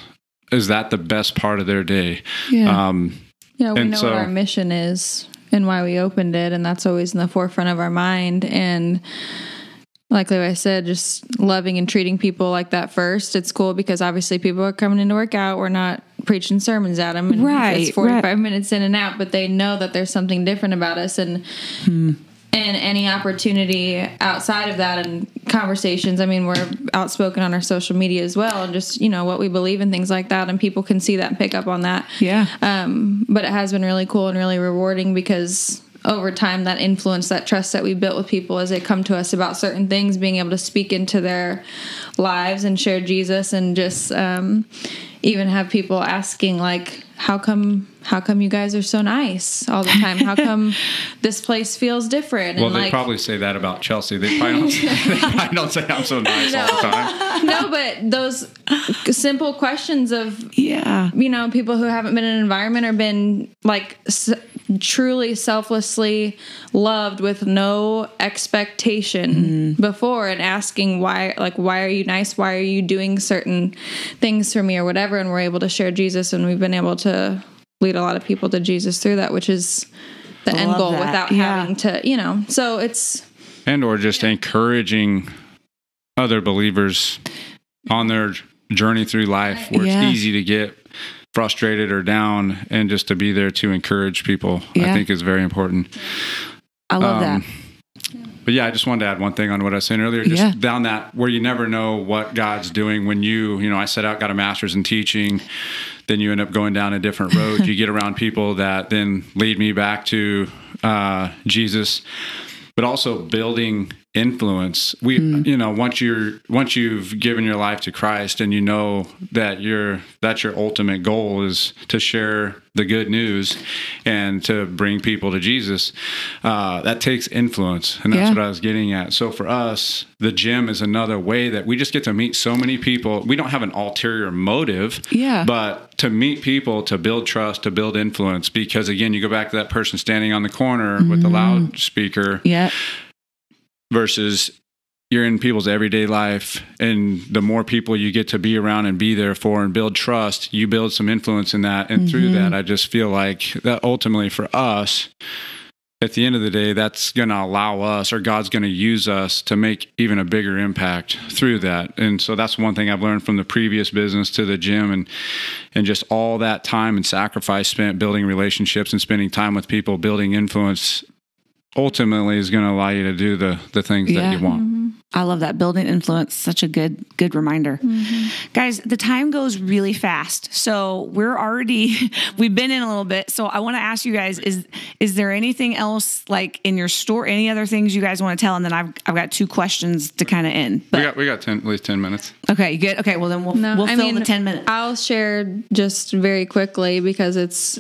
that the best part of their day? Yeah. We know what our mission is and why we opened it, and that's always in the forefront of our mind. And like I said, just loving and treating people like that first. It's cool because obviously people are coming in to work out. We're not preaching sermons at them. And it's 45 minutes in and out, but they know that there's something different about us. And and any opportunity outside of that and conversations, I mean, we're outspoken on our social media as well, and just, you know, what we believe and things like that. And people can see that and pick up on that. Yeah. But it has been really cool and really rewarding, because over time, that influence, that trust that we built with people as they come to us about certain things, being able to speak into their lives and share Jesus, and just even have people asking, like, how come you guys are so nice all the time? How come this place feels different? Well, and they probably say that about Chelsea. They probably don't say, I'm so nice all the time. No, but those simple questions of, you know, people who haven't been in an environment or been like truly selflessly loved with no expectation before, and asking why, like, why are you nice? Why are you doing certain things for me or whatever? And we're able to share Jesus, and we've been able to lead a lot of people to Jesus through that, which is the end goal, without having to, you know, so it's, and, or just encouraging other believers on their journey through life, where it's easy to get frustrated or down, and just to be there to encourage people, I think is very important. I love that. But yeah, I just wanted to add one thing on what I was saying earlier, just down that, where you never know what God's doing. When you know, I set out, got a master's in teaching, then you end up going down a different road. You get around people that then lead me back to Jesus, but also building influence. You know, once you've given your life to Christ, and you know that that's your ultimate goal is to share the good news and to bring people to Jesus, that takes influence. And that's what I was getting at. So for us, the gym is another way that we just get to meet so many people. We don't have an ulterior motive, but to meet people, to build trust, to build influence, because again, you go back to that person standing on the corner with the loudspeaker. Versus you're in people's everyday life, and the more people you get to be around and be there for and build trust, you build some influence in that. And through that, I just feel like that ultimately for us, at the end of the day, that's going to allow us, or God's going to use us to make even a bigger impact through that. And so that's one thing I've learned from the previous business to the gym, and just all that time and sacrifice spent building relationships and spending time with people, building influence, ultimately is going to allow you to do the things that you want. I love that. Building influence. Such a good reminder. Guys, the time goes really fast. So we've been in a little bit. So I want to ask you guys, is there anything else like in your store, any other things you guys want to tell? And then I've got two questions to kind of end. But we got at least 10 minutes. Okay. You good? Okay. Well then we'll fill the 10 minutes. I'll share just very quickly, because it's,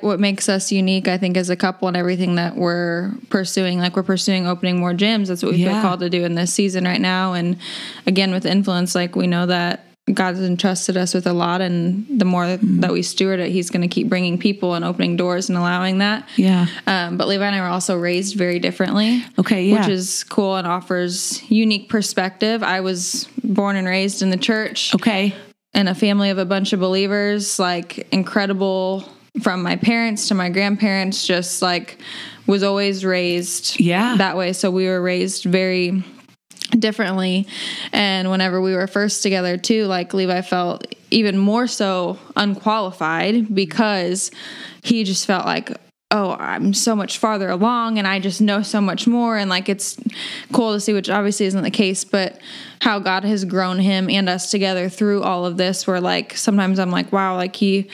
what makes us unique, I think, as a couple and everything that we're pursuing, like we're pursuing opening more gyms. That's what we feel called to do in this season right now. And again, with influence, like we know that God's entrusted us with a lot, and the more that we steward it, he's going to keep bringing people and opening doors and allowing that. Yeah. But Levi and I were also raised very differently. Okay. Yeah. Which is cool and offers unique perspective. I was born and raised in the church. Okay. And a family of a bunch of believers, like incredible, from my parents to my grandparents, just like was always raised that way. So we were raised very differently. And whenever we were first together too, like Levi felt even more so unqualified, because he just felt like, oh, I'm so much farther along and I just know so much more. And like, it's cool to see, which obviously isn't the case, but how God has grown him and us together through all of this, where like, sometimes I'm like, wow, like he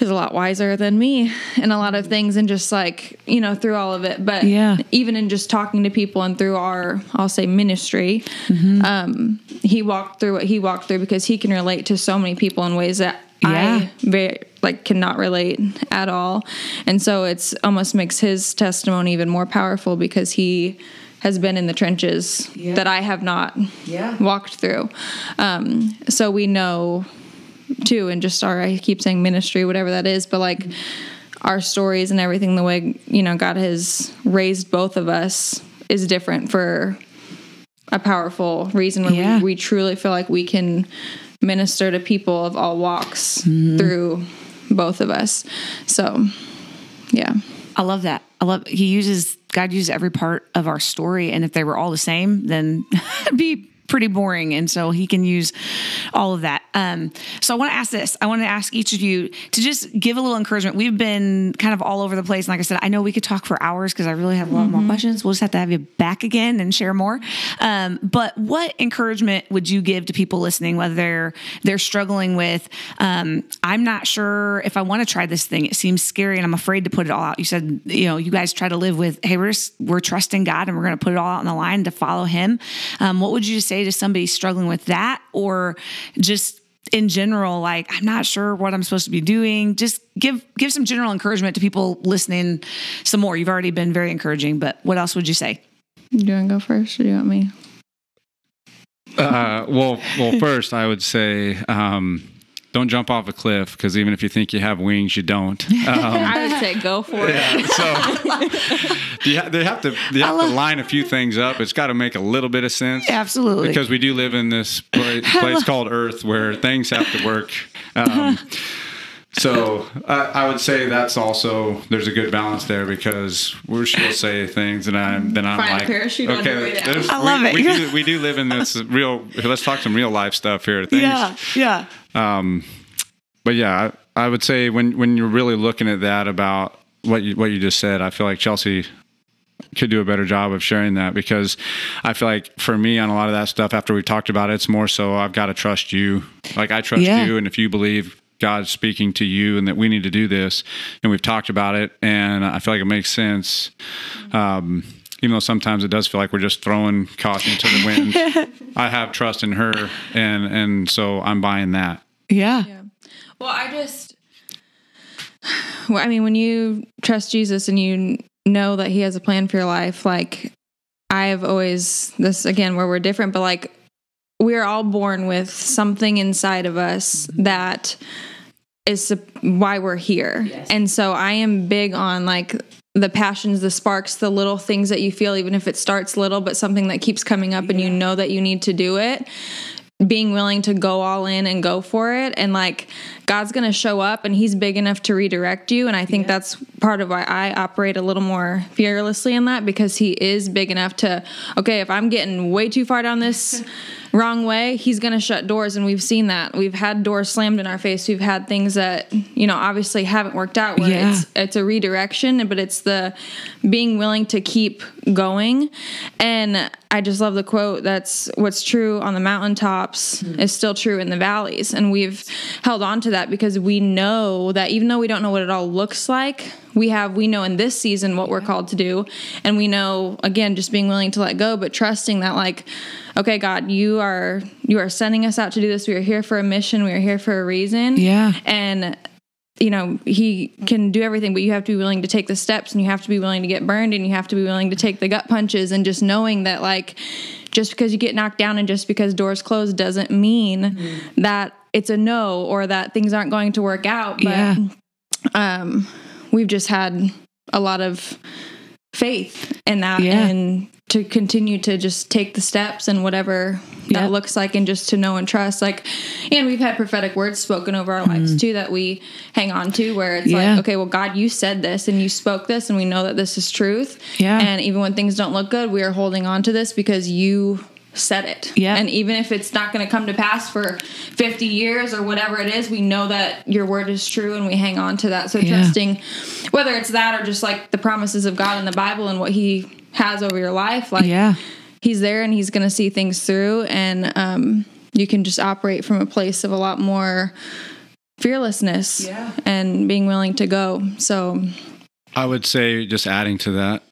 is a lot wiser than me in a lot of things. And just like, you know, through all of it, but even in just talking to people and through our, I'll say ministry, he walked through what he walked through, because he can relate to so many people in ways that I cannot relate at all. And so it's almost makes his testimony even more powerful, because he has been in the trenches that I have not walked through. So we know too, and just I keep saying ministry, whatever that is, but like our stories and everything, the way, you know, God has raised both of us is different for a powerful reason, where we truly feel like we can minister to people of all walks through both of us. So, yeah. I love that. God uses every part of our story. And if they were all the same, then it'd be pretty boring. And so he can use all of that. So I want to ask this. I want to ask each of you to just give a little encouragement. We've been kind of all over the place. And like I said, I know we could talk for hours, because I really have a lot more questions. We'll just have to have you back again and share more. But what encouragement would you give to people listening, whether they're struggling with, I'm not sure if I want to try this thing. It seems scary and I'm afraid to put it all out. You said, you know, you guys try to live with, hey, we're trusting God and we're going to put it all out on the line to follow him. What would you say to somebody struggling with that, or just in general, like, I'm not sure what I'm supposed to be doing? Just give some general encouragement to people listening some more. You've already been very encouraging, but what else would you say? Do you want to go first or do you want me? Well, first I would say, don't jump off a cliff, because even if you think you have wings, you don't. I would say go for it. So they have to line a few things up. It's got to make a little bit of sense. Absolutely. Because we do live in this place called Earth, where things have to work. So I would say that's also, there's a good balance there, because she'll say things and I'm find like, a parachute okay, on your way down. I love it. We do live in this real, let's talk some real life stuff here. Things. Yeah. But yeah, I would say when you're really looking at that about what you just said, I feel like Chelsea could do a better job of sharing that, because I feel like for me on a lot of that stuff, after we talked about it, it's more so I've got to trust you. Like I trust you. And if you believe God's speaking to you and that we need to do this, and we've talked about it, and I feel like it makes sense. Even though sometimes it does feel like we're just throwing caution to the wind, I have trust in her. And so I'm buying that. Yeah. Well, I mean, when you trust Jesus and you know that he has a plan for your life, like I've always, this again, where we're different, but like we're all born with something inside of us that is why we're here. Yes. And so I am big on like, the passions, the sparks, the little things that you feel, even if it starts little, but something that keeps coming up and you know that you need to do it, being willing to go all in and go for it. And like, God's going to show up and he's big enough to redirect you. And I think that's part of why I operate a little more fearlessly in that, because he is big enough to, okay, if I'm getting way too far down this wrong way, he's going to shut doors. And we've seen that. We've had doors slammed in our face. We've had things that, you know, obviously haven't worked out where it's a redirection, but it's the being willing to keep going. And I just love the quote. That's what's true on the mountaintops is still true in the valleys. And we've held on to that because we know that even though we don't know what it all looks like, we know in this season what we're called to do. And we know, again, just being willing to let go, but trusting that, like, okay, God, you are sending us out to do this. We are here for a mission. We are here for a reason. Yeah. And you know, he can do everything, but you have to be willing to take the steps, and you have to be willing to get burned, and you have to be willing to take the gut punches. And just knowing that, like, just because you get knocked down and just because doors close doesn't mean that it's a no, or that things aren't going to work out. But we've just had a lot of faith in that, and to continue to just take the steps and whatever that looks like, and just to know and trust. Like, and we've had prophetic words spoken over our lives too, that we hang on to, where it's like, okay, well, God, you said this and you spoke this, and we know that this is truth. Yeah. And even when things don't look good, we are holding on to this because you said it. Yeah. And even if it's not going to come to pass for 50 years or whatever it is, we know that your word is true, and we hang on to that. So trusting, whether it's that or just like the promises of God in the Bible and what he has over your life, like he's there and he's going to see things through. And you can just operate from a place of a lot more fearlessness and being willing to go. So I would say, just adding to that,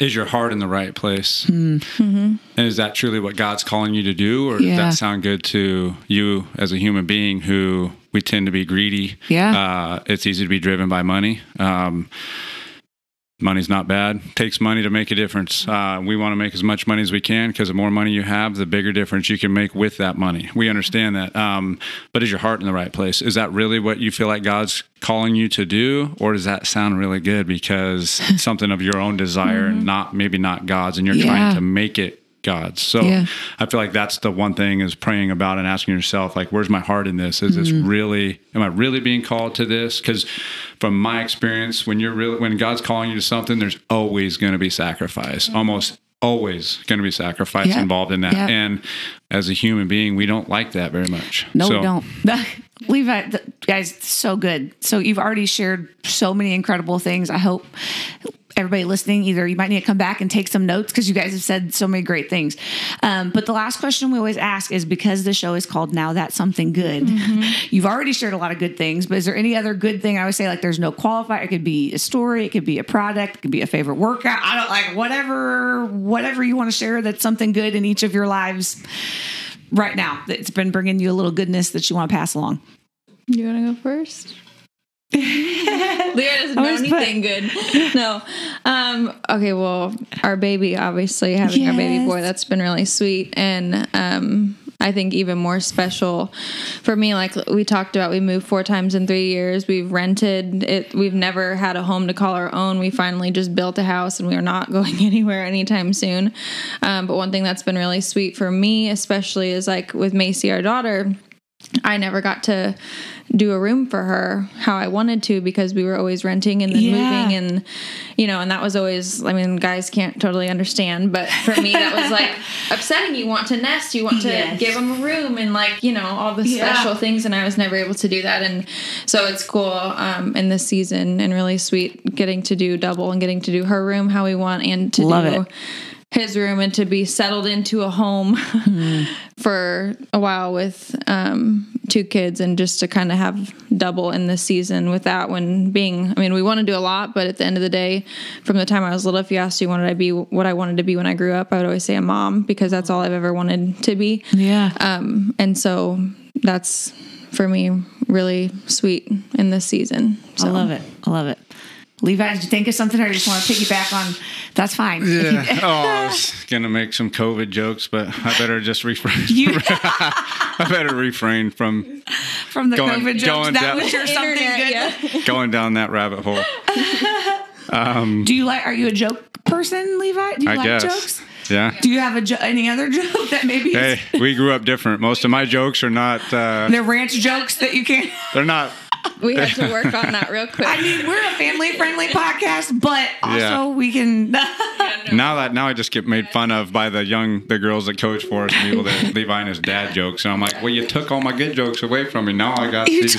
is your heart in the right place? Mm-hmm. And is that truly what God's calling you to do? Or does that sound good to you as a human being who we tend to be greedy? Yeah. It's easy to be driven by money. Money's not bad. It takes money to make a difference. We want to make as much money as we can, because the more money you have, the bigger difference you can make with that money. We understand that. But is your heart in the right place? Is that really what you feel like God's calling you to do? Or does that sound really good because it's something of your own desire and not, maybe not God's, and you're trying to make it God's? So I feel like that's the one thing, is praying about and asking yourself, like, where's my heart in this? Is this really, am I really being called to this? Because from my experience, when God's calling you to something, there's always going to be sacrifice, almost always going to be sacrifice involved in that. Yeah. And as a human being, we don't like that very much. No, so, we don't. Levi, guys, so good. So you've already shared so many incredible things. I hope everybody listening, either you might need to come back and take some notes, because you guys have said so many great things. But the last question we always ask is, because the show is called Now That's Something Good. Mm-hmm. You've already shared a lot of good things, but is there any other good thing? I would say, like, there's no qualifier. It could be a story. It could be a product. It could be a favorite workout. I don't, like, whatever you want to share that's something good in each of your lives right now that's been bringing you a little goodness that you want to pass along. You want to go first? Leah doesn't know anything good. No. Okay, well, our baby, obviously, having our baby boy, that's been really sweet. And I think even more special for me, like we talked about, we moved 4 times in 3 years. We've rented it. We've never had a home to call our own. We finally just built a house, and we are not going anywhere anytime soon. But one thing that's been really sweet for me, especially, is like with Macy, our daughter, I never got to do a room for her how I wanted to, because we were always renting and then moving, and, you know, and that was always, I mean, guys can't totally understand, but for me, that was like upsetting. You want to nest, you want to give them a room, and, like, you know, all the special things. And I was never able to do that. And so it's cool, in this season, and really sweet getting to do double, and getting to do her room how we want, and to his room, and to be settled into a home for a while with 2 kids, and just to kind of have double in this season with that one being, I mean, we want to do a lot, but at the end of the day, from the time I was little, if you asked you wanted to be what I wanted to be when I grew up, I would always say a mom, because that's all I've ever wanted to be. Yeah. And so that's, for me, really sweet in this season. So. I love it. I love it. Levi, did you think of something, or you just want to piggyback on? That's fine. Yeah. Oh, I was going to make some COVID jokes, but I better just refrain. I better refrain from the COVID jokes. That was your something good. Going down that rabbit hole. Do you like? Are you a joke person, Levi? Do you like jokes? Yeah. Do you have any other joke that maybe? Hey, we grew up different. Most of my jokes are not. They're ranch jokes that you can't. They're not. We have to work on that real quick. I mean, we're a family-friendly podcast, but also we can. Now I just get made fun of by the girls that coach for us, and people that Levi and his dad jokes, and I'm like, well, you took all my good jokes away from me. Now I got these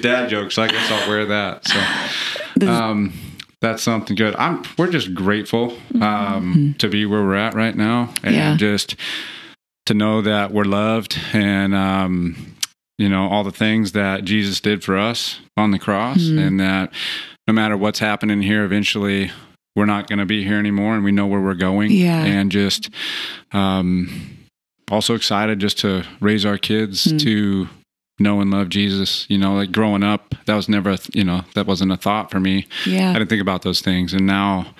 dad jokes. I guess I'll wear that. So that's something good. We're just grateful to be where we're at right now, and just to know that we're loved, and you know, all the things that Jesus did for us on the cross, and that no matter what's happening here, eventually we're not going to be here anymore, and we know where we're going. Yeah. And just also excited just to raise our kids to know and love Jesus. You know, like growing up, that was never, that wasn't a thought for me. Yeah. I didn't think about those things. And now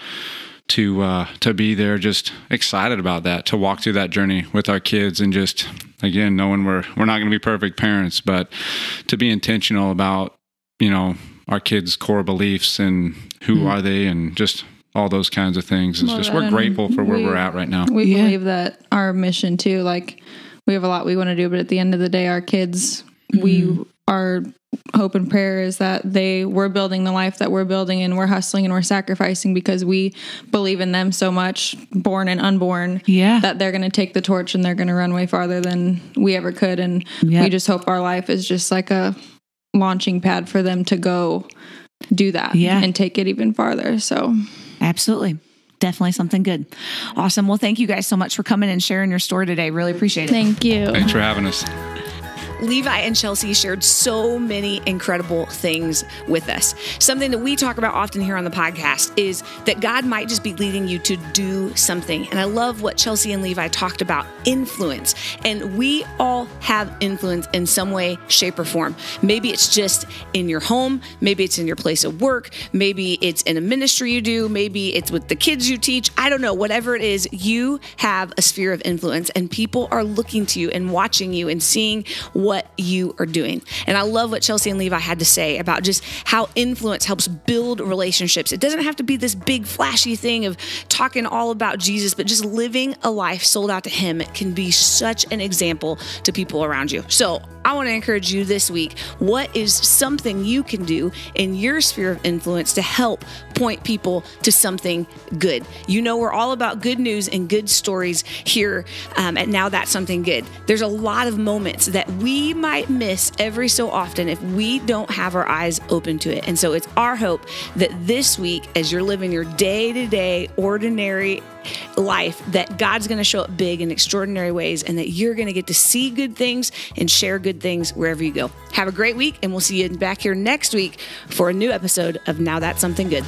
to be there, just excited about that, to walk through that journey with our kids, and just, again, knowing we're not going to be perfect parents, but to be intentional about, our kids' core beliefs and who are they, and just all those kinds of things. It's just, we're grateful for where we're at right now. We believe that our mission too, like we have a lot we want to do, but at the end of the day, our kids, our hope and prayer is that we're building the life that we're building, and we're hustling and we're sacrificing because we believe in them so much, born and unborn, that they're going to take the torch and they're going to run way farther than we ever could. And we just hope our life is just like a launching pad for them to go do that and take it even farther. So absolutely. Definitely something good. Awesome. Well, thank you guys so much for coming and sharing your story today. Really appreciate it. Thank you. Thanks for having us. Levi and Chelsea shared so many incredible things with us. Something that we talk about often here on the podcast is that God might just be leading you to do something. And I love what Chelsea and Levi talked about, influence. And we all have influence in some way, shape, or form. Maybe it's just in your home. Maybe it's in your place of work. Maybe it's in a ministry you do. Maybe it's with the kids you teach. I don't know. Whatever it is, you have a sphere of influence, and people are looking to you and watching you and seeing what you are doing. And I love what Chelsea and Levi had to say about just how influence helps build relationships. It doesn't have to be this big flashy thing of talking all about Jesus, but just living a life sold out to him can be such an example to people around you. So I want to encourage you this week, what is something you can do in your sphere of influence to help point people to something good? You know, we're all about good news and good stories here at Now That's Something Good. There's a lot of moments that we might miss every so often if we don't have our eyes open to it. And so it's our hope that this week, as you're living your day-to-day ordinary life, that God's going to show up big in extraordinary ways, and that you're going to get to see good things and share good things wherever you go. Have a great week, and we'll see you back here next week for a new episode of Now That's Something Good.